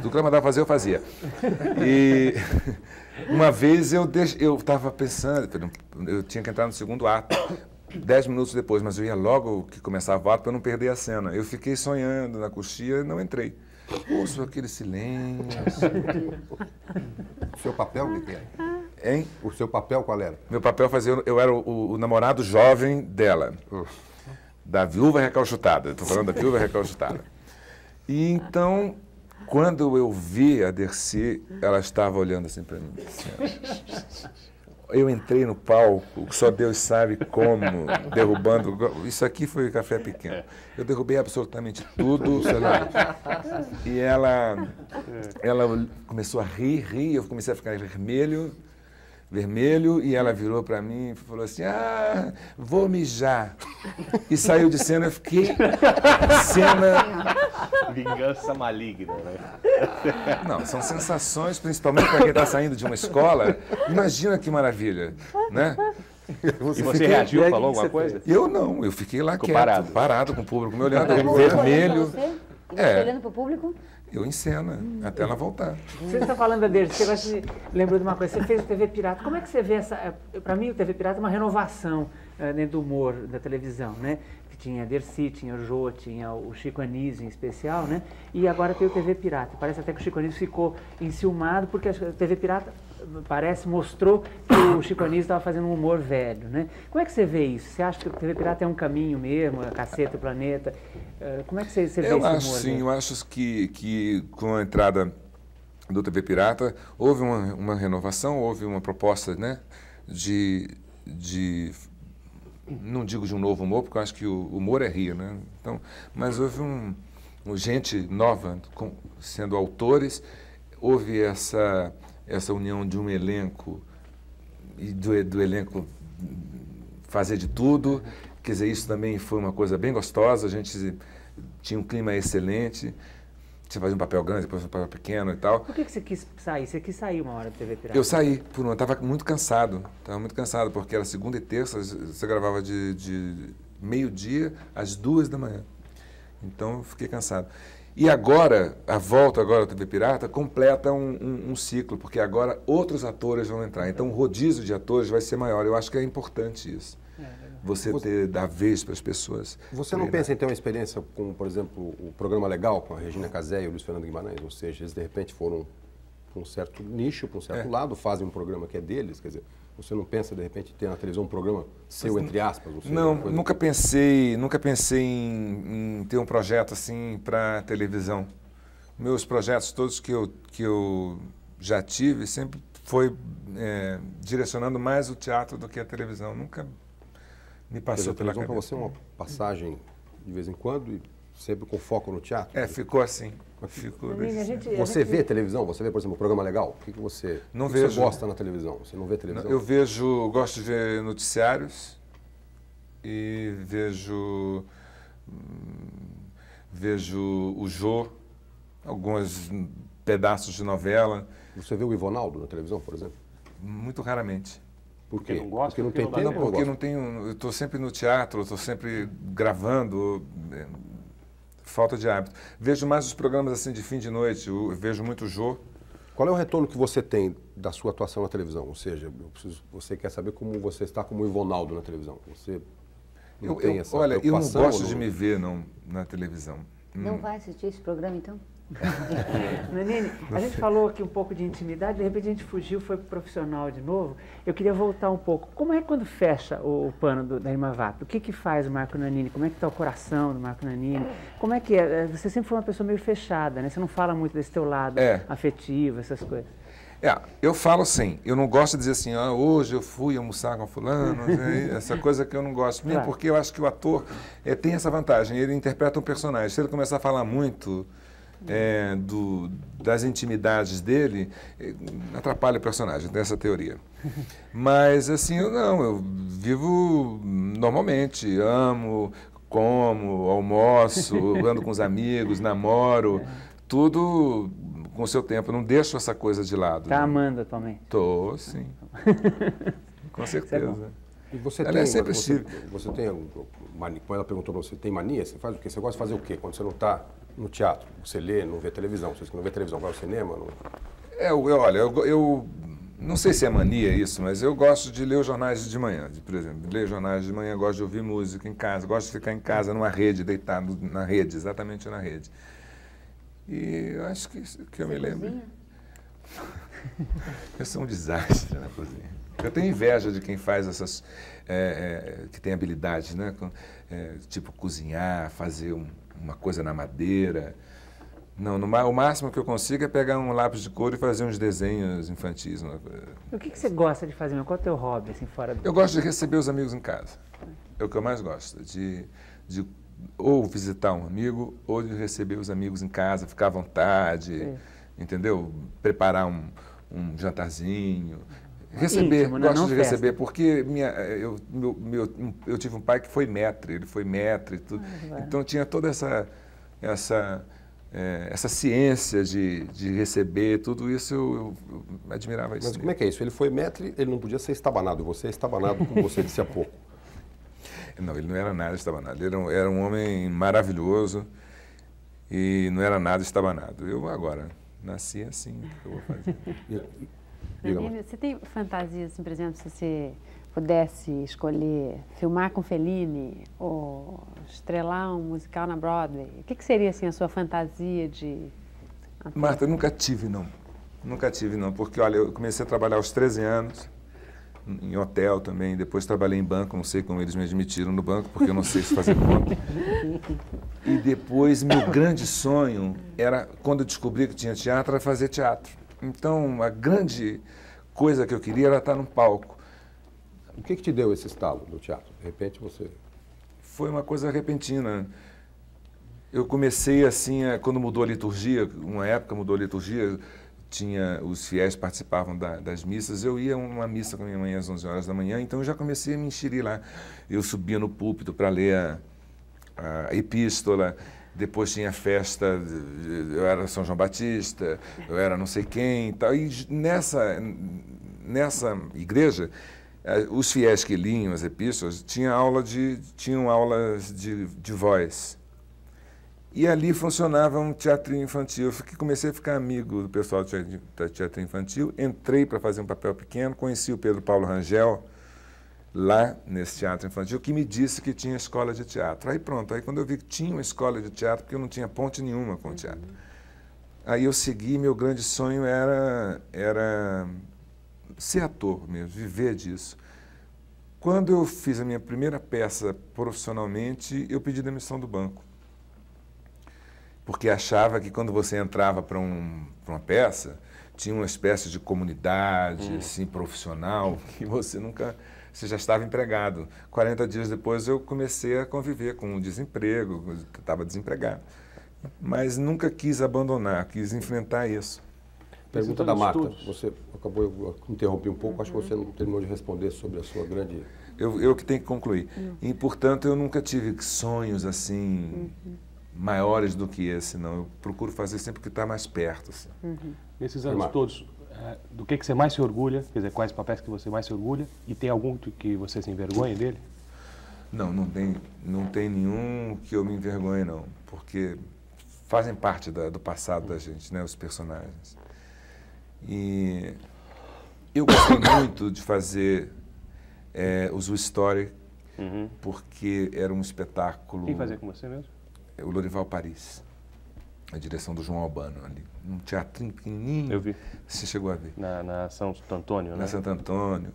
Do que ela mandava fazer, eu fazia. E uma vez eu estava pensando, eu tinha que entrar no segundo ato, 10 minutos depois, mas eu ia logo que começava o ato para não perder a cena. Eu fiquei sonhando na coxia e não entrei. Ouço aquele silêncio. O seu papel, o que era? Hein? O seu papel qual era? Meu papel fazia, eu era o namorado jovem dela, da viúva recalchutada. Estou falando da viúva recalchutada. E então, quando eu vi a Dercy, ela estava olhando assim para mim. Eu entrei no palco, só Deus sabe como, derrubando... Isso aqui foi café pequeno. Eu derrubei absolutamente tudo, sei lá. E ela começou a rir, eu comecei a ficar vermelho, e ela virou para mim e falou assim, ah, vou mijar. E saiu de cena, eu fiquei... Cena... Vingança maligna, né? Não, são sensações, principalmente para quem está saindo de uma escola. Imagina que maravilha, né? E você reagiu, falou alguma coisa? Eu não, eu fiquei lá quieto, parado com o público, me olhando, vermelho. Você olhando para o público? Eu em cena, até ela voltar. Você está falando da Dercy, você lembrou de uma coisa, você fez o TV Pirata. Como é que você vê essa... Para mim, o TV Pirata é uma renovação dentro do humor da televisão, né? Tinha a Dercy, tinha o Jô, tinha o Chico Anísio em especial, né? E agora tem o TV Pirata. Parece até que o Chico Anísio ficou enciumado, porque a TV Pirata, parece, mostrou que o Chico Anísio estava fazendo um humor velho, né? Como é que você vê isso? Você acha que o TV Pirata é um caminho mesmo, a caceta, o planeta? Como é que você vê esse humor? Sim, eu acho que com a entrada do TV Pirata houve uma renovação, houve uma proposta, né? De não digo de um novo humor, porque eu acho que o humor é rir, né? Então, mas houve gente nova, sendo autores, houve essa união de um elenco e do elenco fazer de tudo. Quer dizer, isso também foi uma coisa bem gostosa, a gente tinha um clima excelente. Você fazia um papel grande, depois um papel pequeno e tal. Por que você quis sair? Você quis sair uma hora do TV Pirata? Eu saí, estava muito cansado. Estava muito cansado, porque era segunda e terça, você gravava de meio-dia às 2 da manhã. Então, eu fiquei cansado. E agora, a volta agora do TV Pirata completa um ciclo, porque agora outros atores vão entrar. Então, o rodízio de atores vai ser maior. Eu acho que é importante isso. Você dá vez para as pessoas. Você não pensa em ter uma experiência com, por exemplo, o Programa Legal, com a Regina Casé e o Luiz Fernando Guimarães? Ou seja, eles de repente foram para um certo nicho, para um certo lado, fazem um programa que é deles. Quer dizer, você não pensa de repente em ter na televisão um programa seu, entre aspas? Ou seja, não, nunca pensei em ter um projeto assim para televisão. Meus projetos todos que eu já tive sempre foi direcionando mais o teatro do que a televisão. Nunca me passou pela cabeça. Para você uma passagem de vez em quando e sempre com foco no teatro? Ficou assim. Ficou você vê televisão? Você vê, por exemplo, um programa legal? O que você gosta na televisão? Você não vê televisão? Eu vejo, gosto de ver noticiários e vejo o Jô, alguns pedaços de novela. Você vê o Ivonaldo na televisão, por exemplo? Muito raramente. Por quê? Porque não gosto, porque não tenho, eu estou sempre no teatro, estou sempre gravando, falta de hábito. Vejo mais os programas assim de fim de noite, eu vejo muito o Jô. Qual é o retorno que você tem da sua atuação na televisão? Ou seja, você quer saber como você está como o Ivonaldo na televisão? Você não tem essa Olha, eu não gosto de me ver na televisão. Não vai assistir esse programa, então? Nanini, a gente falou aqui um pouco de intimidade, de repente a gente fugiu, foi profissional de novo. Eu queria voltar um pouco. Como é quando fecha o pano da Irma Vap? O que faz o Marco Nanini? Como é que está o coração do Marco Nanini? Como é que é? Você sempre foi uma pessoa meio fechada, né? Você não fala muito desse teu lado afetivo, essas coisas. Eu falo sim. Eu não gosto de dizer assim, hoje eu fui almoçar com fulano, essa coisa que eu não gosto. Claro. Porque eu acho que o ator tem essa vantagem, ele interpreta um personagem. Se ele começar a falar muito... das intimidades dele, atrapalha o personagem, tem essa teoria. Mas assim, eu vivo normalmente, amo, como, almoço, ando com os amigos, namoro, tudo com o seu tempo, não deixo essa coisa de lado. Tá amando atualmente? Tô, sim. Com certeza. E você tem, você tem mania, como ela perguntou pra você, tem mania? Você faz o quê? Você gosta de fazer o quê? Quando você não está no teatro, você lê, não vê televisão, você não vê televisão, vai ao cinema? Não... Olha, eu não sei se é mania isso, mas eu gosto de ler os jornais de manhã, por exemplo. Ler jornais de manhã, gosto de ouvir música em casa, gosto de ficar em casa numa rede, deitado na rede, exatamente na rede. E eu acho que eu me lembro. Eu sou um desastre na cozinha. Eu tenho inveja de quem faz essas, que tem habilidade, né? Tipo cozinhar, fazer uma coisa na madeira. Não, o máximo que eu consigo é pegar um lápis de cor e fazer uns desenhos infantis. O que você gosta de fazer? Qual é o teu hobby, assim, fora do... Eu gosto de receber os amigos em casa. É o que eu mais gosto, de ou visitar um amigo, ou de receber os amigos em casa, ficar à vontade, entendeu? Preparar um jantarzinho. Receber, íntimo, né? Gosto de receber, porque eu tive um pai que foi mestre, ele foi mestre, tudo. Então tinha toda essa ciência de receber, tudo isso, eu admirava isso. Mas como é que é isso? Ele foi mestre, ele não podia ser estabanado, você é estabanado, como você disse há pouco. Não, ele não era nada estabanado, ele era um homem maravilhoso e não era nada estabanado. Eu agora nasci assim, o que eu vou fazer? Você tem fantasias, assim, por exemplo, se você pudesse escolher filmar com Fellini ou estrelar um musical na Broadway, o que seria, assim, a sua fantasia de... Marta, eu nunca tive, não. Nunca tive, não, porque, olha, eu comecei a trabalhar aos 13 anos, em hotel também, depois trabalhei em banco, não sei como eles me admitiram no banco, porque eu não sei se fazer conta. E depois, meu grande sonho era, quando eu descobri que tinha teatro, era fazer teatro. Então, a grande coisa que eu queria era estar num palco. O que te deu esse estalo do teatro? De repente você... Foi uma coisa repentina. Eu comecei assim, quando mudou a liturgia, uma época mudou a liturgia, os fiéis participavam das missas, eu ia a uma missa com a minha mãe às 11 horas da manhã, então eu já comecei a me enxerir lá. Eu subia no púlpito para ler a epístola. Depois tinha festa, eu era São João Batista, eu era não sei quem e tal. E nessa igreja, os fiéis que liam as epístolas tinham aulas de voz. E ali funcionava um teatrinho infantil. Eu comecei a ficar amigo do pessoal do teatro infantil, entrei para fazer um papel pequeno, conheci o Pedro Paulo Rangel, lá nesse teatro infantil, que me disse que tinha escola de teatro. Aí pronto, aí quando eu vi que tinha uma escola de teatro, porque eu não tinha ponte nenhuma com o teatro, aí eu segui, meu grande sonho era ser ator mesmo, viver disso. Quando eu fiz a minha primeira peça profissionalmente, eu pedi demissão do banco. Porque achava que quando você entrava para uma peça, tinha uma espécie de comunidade assim, profissional, que você nunca... Você já estava empregado. 40 dias depois eu comecei a conviver com o desemprego, estava desempregado. Mas nunca quis abandonar, quis enfrentar isso. Pergunta da Marta. Você acabou, eu interrompi um pouco, acho que você não terminou de responder sobre a sua grande... Eu que tenho que concluir. E, portanto, eu nunca tive sonhos assim, maiores do que esse, não. Eu procuro fazer sempre o que está mais perto. Assim. Nesses anos todos... Do que você mais se orgulha, quer dizer, quais papéis que você mais se orgulha, e tem algum que você se envergonha dele? Não, não tem nenhum que eu me envergonhe, não, porque fazem parte do passado da gente, né, os personagens. E eu gostei muito de fazer o Zoo Story, porque era um espetáculo... Quem fazia com você mesmo? O Lorival Paris. A direção do João Albano ali, um teatrinho pequenininho. Eu vi. Você chegou a ver. Na Santo Antônio, né? Na Santo Antônio.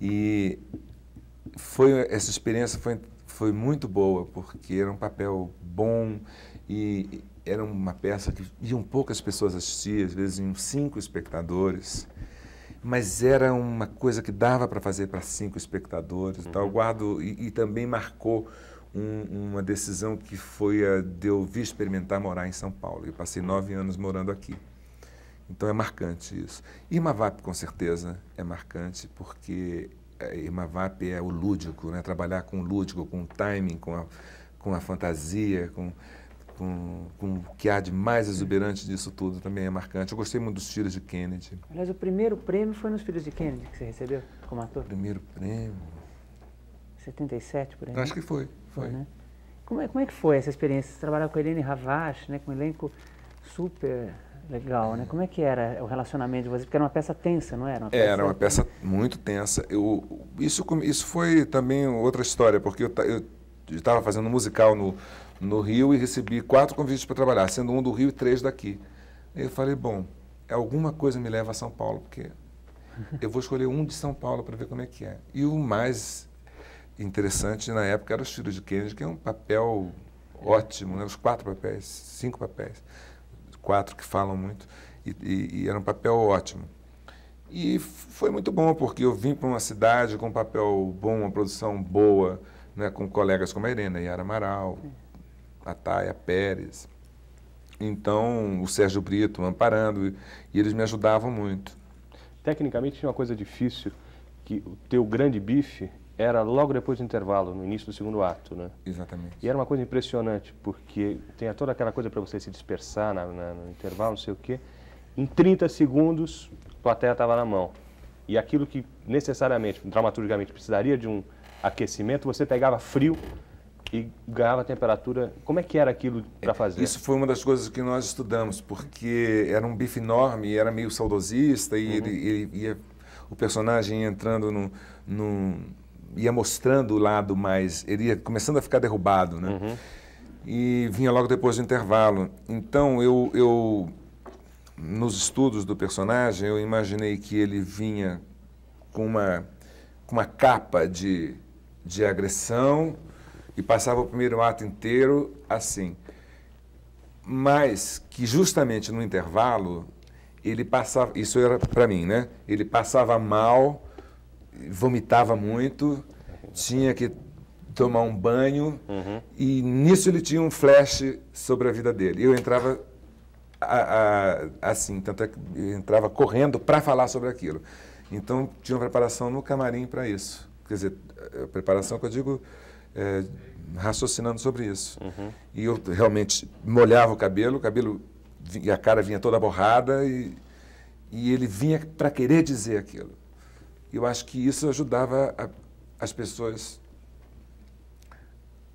E essa experiência foi muito boa, porque era um papel bom e era uma peça que iam poucas pessoas assistir, às vezes iam 5 espectadores. Mas era uma coisa que dava para fazer para 5 espectadores e tal. E também marcou uma decisão que foi a de eu vir experimentar morar em São Paulo. Eu passei 9 anos morando aqui. Então é marcante isso. Irma Vap, com certeza, é marcante, porque Irma Vap é o lúdico, né? Trabalhar com o lúdico, com o timing, com a fantasia, com o que há de mais exuberante disso tudo, também é marcante. Eu gostei muito dos Filhos de Kennedy. Aliás, o primeiro prêmio foi nos Filhos de Kennedy que você recebeu como ator? Primeiro prêmio... 77, por aí? Acho que foi. Foi, né? Como é que foi essa experiência? Você trabalhava com a Helene Ravache, né? Com um elenco super... legal, né? Como é que era o relacionamento de vocês? Porque era uma peça tensa, não era? Era uma peça muito tensa. Isso foi também outra história, porque eu estava fazendo um musical no Rio e recebi 4 convites para trabalhar, sendo um do Rio e 3 daqui. Eu falei, bom, alguma coisa me leva a São Paulo, porque eu vou escolher um de São Paulo para ver como é que é. E o mais interessante na época era Os Filhos de Kennedy, que é um papel ótimo, né? Os 4 papéis, 5 papéis. 4 que falam muito, e era um papel ótimo. E foi muito bom, porque eu vim para uma cidade com um papel bom, uma produção boa, né, com colegas como a Irene, a Yara Amaral, a Taia Pérez, então o Sérgio Brito amparando, e eles me ajudavam muito. Tecnicamente tinha uma coisa difícil, que o teu grande bife era logo depois do intervalo, no início do segundo ato, né? Exatamente. E era uma coisa impressionante, porque tem toda aquela coisa para você se dispersar no intervalo, não sei o quê. Em 30 segundos, a plateia estava na mão. E aquilo que necessariamente, dramaturgicamente, precisaria de um aquecimento, você pegava frio e ganhava temperatura. Como é que era aquilo para fazer? Isso foi uma das coisas que nós estudamos, porque era um bife enorme, era meio saudosista, e o personagem ia entrando ia mostrando o lado mais... Ele ia começando a ficar derrubado, né? E vinha logo depois do intervalo. Então, nos estudos do personagem, eu imaginei que ele vinha com uma capa de agressão e passava o primeiro ato inteiro assim. Mas que justamente no intervalo, ele passava... Isso era para mim, né? Ele passava mal... vomitava muito, tinha que tomar um banho, e nisso ele tinha um flash sobre a vida dele. Eu entrava assim, tanto é que eu entrava correndo para falar sobre aquilo. Então, tinha uma preparação no camarim para isso. Quer dizer, preparação que eu digo, raciocinando sobre isso. E eu realmente molhava o cabelo e a cara vinha toda borrada, e ele vinha para querer dizer aquilo. Eu acho que isso ajudava as pessoas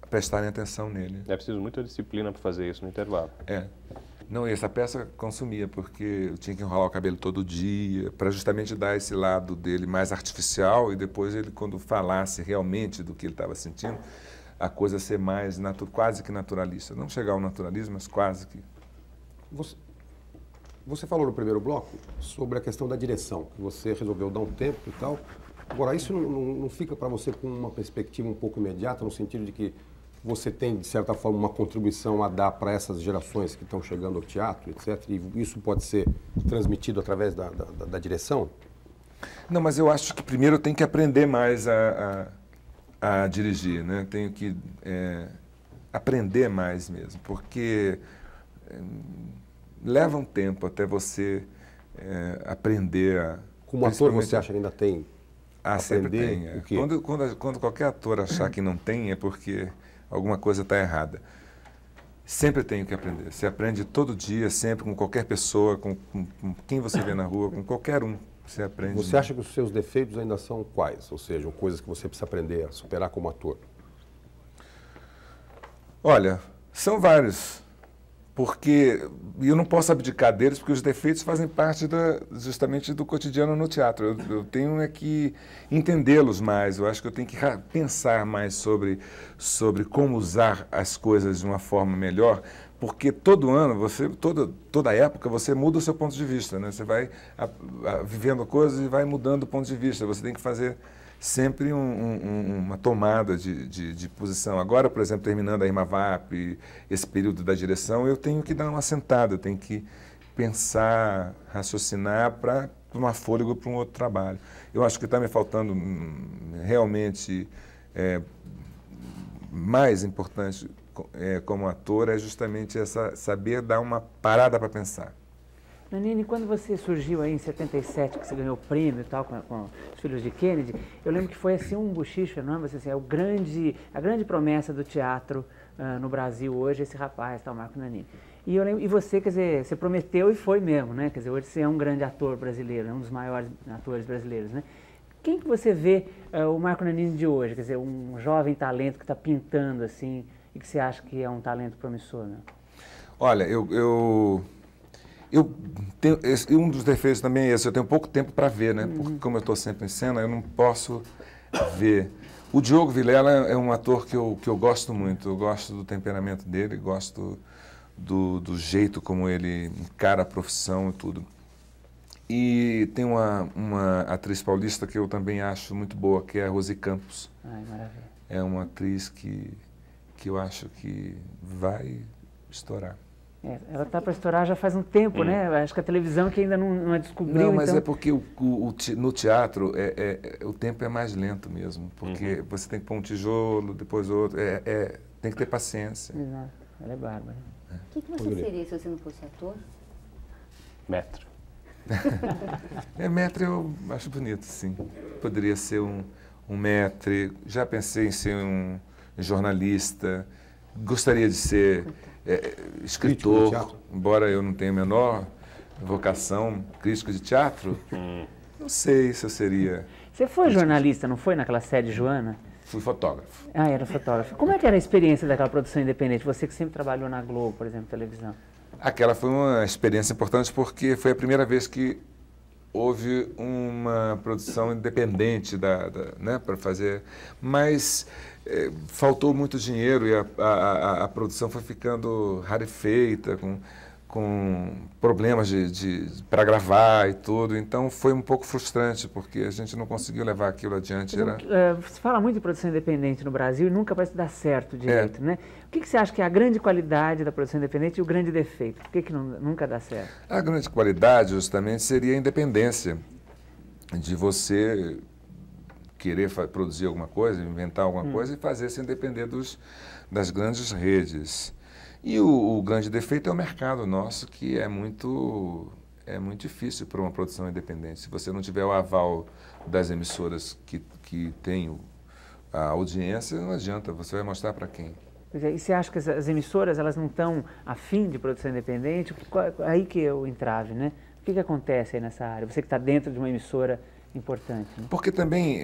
a prestarem atenção nele. É preciso muita disciplina para fazer isso no intervalo. É. Não, e essa peça consumia, porque eu tinha que enrolar o cabelo todo dia, para justamente dar esse lado dele mais artificial, e depois ele, quando falasse realmente do que ele estava sentindo, a coisa ser mais quase que naturalista. Não chegar ao naturalismo, mas quase que... Você falou no primeiro bloco sobre a questão da direção, que você resolveu dar um tempo e tal. Agora, isso não fica para você com uma perspectiva um pouco imediata, no sentido de que você tem, de certa forma, uma contribuição a dar para essas gerações que estão chegando ao teatro, etc., e isso pode ser transmitido através da direção? Não, mas eu acho que primeiro eu tenho que aprender mais a dirigir, né? Tenho que aprender mais mesmo, porque... leva um tempo até você aprender a... Como ator, você acha que ainda tem? Aprender? Sempre tem. O quê? Quando qualquer ator achar que não tem, é porque alguma coisa está errada. Sempre tem o que aprender. Você aprende todo dia, sempre, com qualquer pessoa, com quem você vê na rua, com qualquer um, você aprende. Você acha que os seus defeitos ainda são quais? Ou seja, coisas que você precisa aprender a superar como ator? Olha, são vários... Porque eu não posso abdicar deles, porque os defeitos fazem parte justamente do cotidiano no teatro. Eu tenho é que entendê-los mais, eu acho que eu tenho que pensar mais sobre como usar as coisas de uma forma melhor, porque todo ano, toda época, você muda o seu ponto de vista, né? Você vai vivendo coisas e vai mudando o ponto de vista, você tem que fazer sempre uma tomada de posição. Agora, por exemplo, terminando a Irma Vap, esse período da direção, eu tenho que dar uma sentada, eu tenho que pensar, raciocinar para uma fôlego para um outro trabalho. Eu acho que está me faltando realmente mais importante como ator é justamente essa, saber dar uma parada para pensar. Nanini, quando você surgiu aí em 77, que você ganhou o prêmio e tal, com Os Filhos de Kennedy, eu lembro que foi assim um bochicho enorme, assim, a grande promessa do teatro no Brasil hoje, esse rapaz, tal, Marco Nanini. E, eu lembro, e você, quer dizer, você prometeu e foi mesmo, né? Quer dizer, hoje você é um grande ator brasileiro, um dos maiores atores brasileiros, né? Quem que você vê o Marco Nanini de hoje? Quer dizer, um jovem talento que está pintando, assim, e que você acha que é um talento promissor, né? Olha, Eu tenho, um dos defeitos também é esse, eu tenho pouco tempo para ver, né? Porque como eu estou sempre em cena, eu não posso ver. O Diogo Vilela é um ator que eu gosto muito, eu gosto do temperamento dele, gosto do jeito como ele encara a profissão e tudo. E tem uma atriz paulista que eu também acho muito boa, que é a Rosi Campos. Ai, maravilha. É uma atriz que eu acho que vai estourar. É, ela está para estourar já faz um tempo, né? Acho que a televisão que ainda não descobriu. Não, mas então... é porque no teatro o tempo é mais lento mesmo, porque você tem que pôr um tijolo, depois outro, tem que ter paciência. Exato, ela é bárbara. É. O que você seria se você não fosse ator? Metro. Metro eu acho bonito, sim. Poderia ser um metro, já pensei em ser um jornalista, gostaria de ser... escritor, embora eu não tenha a menor vocação, crítico de teatro, não sei se eu seria... Você foi jornalista, não foi, naquela série Joana? Fui fotógrafo. Ah, era fotógrafo. Como é que era a experiência daquela produção independente? Você que sempre trabalhou na Globo, por exemplo, televisão. Aquela foi uma experiência importante porque foi a primeira vez que houve uma produção independente né, para fazer, mas... faltou muito dinheiro e a produção foi ficando rarefeita, com problemas para gravar e tudo. Então foi um pouco frustrante, porque a gente não conseguiu levar aquilo adiante. Você fala muito de produção independente no Brasil e nunca parece dar certo direito, né? O que você acha que é a grande qualidade da produção independente e o grande defeito? Por que nunca dá certo? A grande qualidade, justamente, seria a independência de você... querer produzir alguma coisa, inventar alguma coisa e fazer sem depender das grandes redes. E o grande defeito é o mercado nosso, que é muito difícil para uma produção independente. Se você não tiver o aval das emissoras que têm a audiência, não adianta, você vai mostrar para quem. Pois é, e você acha que as emissoras elas não estão afim de produção independente? Aí que eu entrave, né? O que acontece aí nessa área? Você que está dentro de uma emissora... importante, né? Porque também,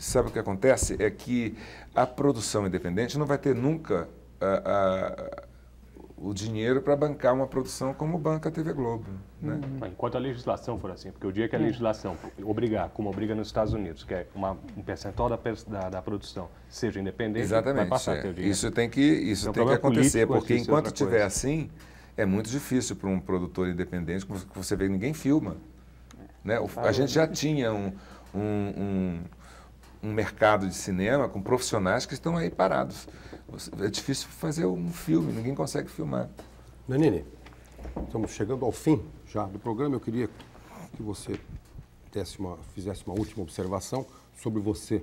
sabe o que acontece? É que a produção independente não vai ter nunca o dinheiro para bancar uma produção como banca a TV Globo, né? Enquanto a legislação for assim, porque o dia que a legislação obrigar, como obriga nos Estados Unidos, que é um percentual da produção seja independente, vai passar a ter o dinheiro. Isso tem que, acontecer, porque enquanto tiver assim, é muito difícil para um produtor independente, como você vê, ninguém filma. Né? A gente já tinha um mercado de cinema com profissionais que estão aí parados. É difícil fazer um filme, ninguém consegue filmar. Nanini, estamos chegando ao fim já do programa. Eu queria que você fizesse uma última observação sobre você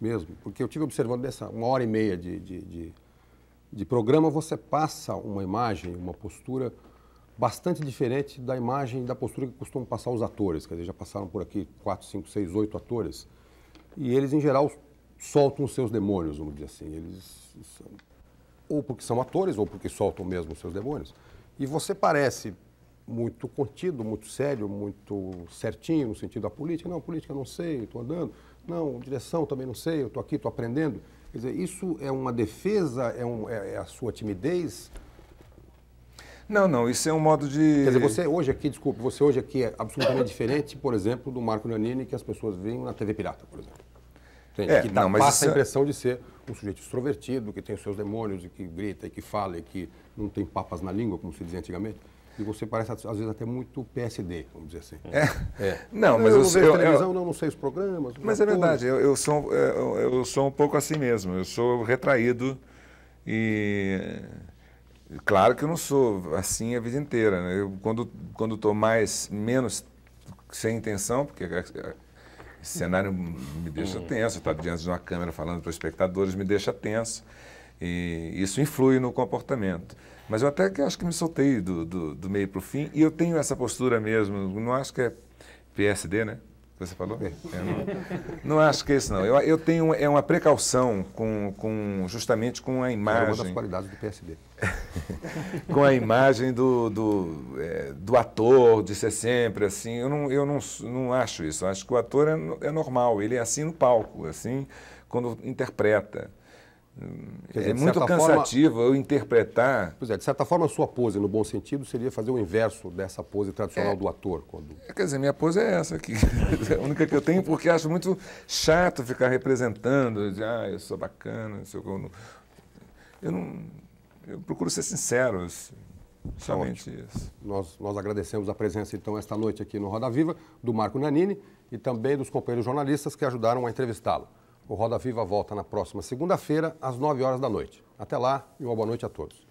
mesmo. Porque eu estive observando dessa 1h30 de programa, você passa uma imagem, uma postura... bastante diferente da imagem e da postura que costumam passar os atores. Quer dizer, já passaram por aqui 4, 5, 6, 8 atores. E eles, em geral, soltam os seus demônios, vamos dizer assim. Eles ou porque são atores, ou porque soltam mesmo os seus demônios. E você parece muito contido, muito sério, muito certinho no sentido da política. Não, política não sei, estou andando. Não, direção também não sei, eu estou aqui, estou aprendendo. Quer dizer, isso é uma defesa, é a sua timidez... Não, não, isso é um modo de... Quer dizer, você hoje aqui, desculpe, você hoje aqui é absolutamente diferente, por exemplo, do Marco Nanini que as pessoas veem na TV Pirata, por exemplo. Entende? Que não, mas passa a impressão de ser um sujeito extrovertido, que tem os seus demônios, e que grita, e que fala, e que não tem papas na língua, como se dizia antigamente. E você parece, às vezes, até muito PSD, vamos dizer assim. Não, mas eu não vejo televisão, não sei os programas. Mas é verdade, eu sou um pouco assim mesmo, eu sou retraído e... Claro que eu não sou assim a vida inteira, né? Eu, quando estou menos sem intenção, porque Esse cenário me deixa tenso, estar diante de uma câmera falando para os espectadores me deixa tenso. E isso influi no comportamento. Mas eu até que acho que me soltei do meio para o fim, e eu tenho essa postura mesmo, não acho que é PSD, né? Você falou? Não acho que é isso, não. Eu tenho uma precaução justamente com a imagem... É uma das qualidades do PSD. Com a imagem do ator, de ser sempre assim. Eu não acho isso. Eu acho que o ator é normal, ele é assim no palco, assim quando interpreta. Quer dizer, é muito cansativo eu interpretar... Pois é, de certa forma a sua pose, no bom sentido, seria fazer o inverso dessa pose tradicional do ator. Quer dizer, minha pose é essa aqui, é a única que eu tenho, porque acho muito chato ficar representando, de, eu sou bacana, eu procuro ser sincero, assim. Somente isso. Nós agradecemos a presença, então, esta noite aqui no Roda Viva, do Marco Nanini e também dos companheiros jornalistas que ajudaram a entrevistá-lo. O Roda Viva volta na próxima segunda-feira, às 9h da noite. Até lá e uma boa noite a todos.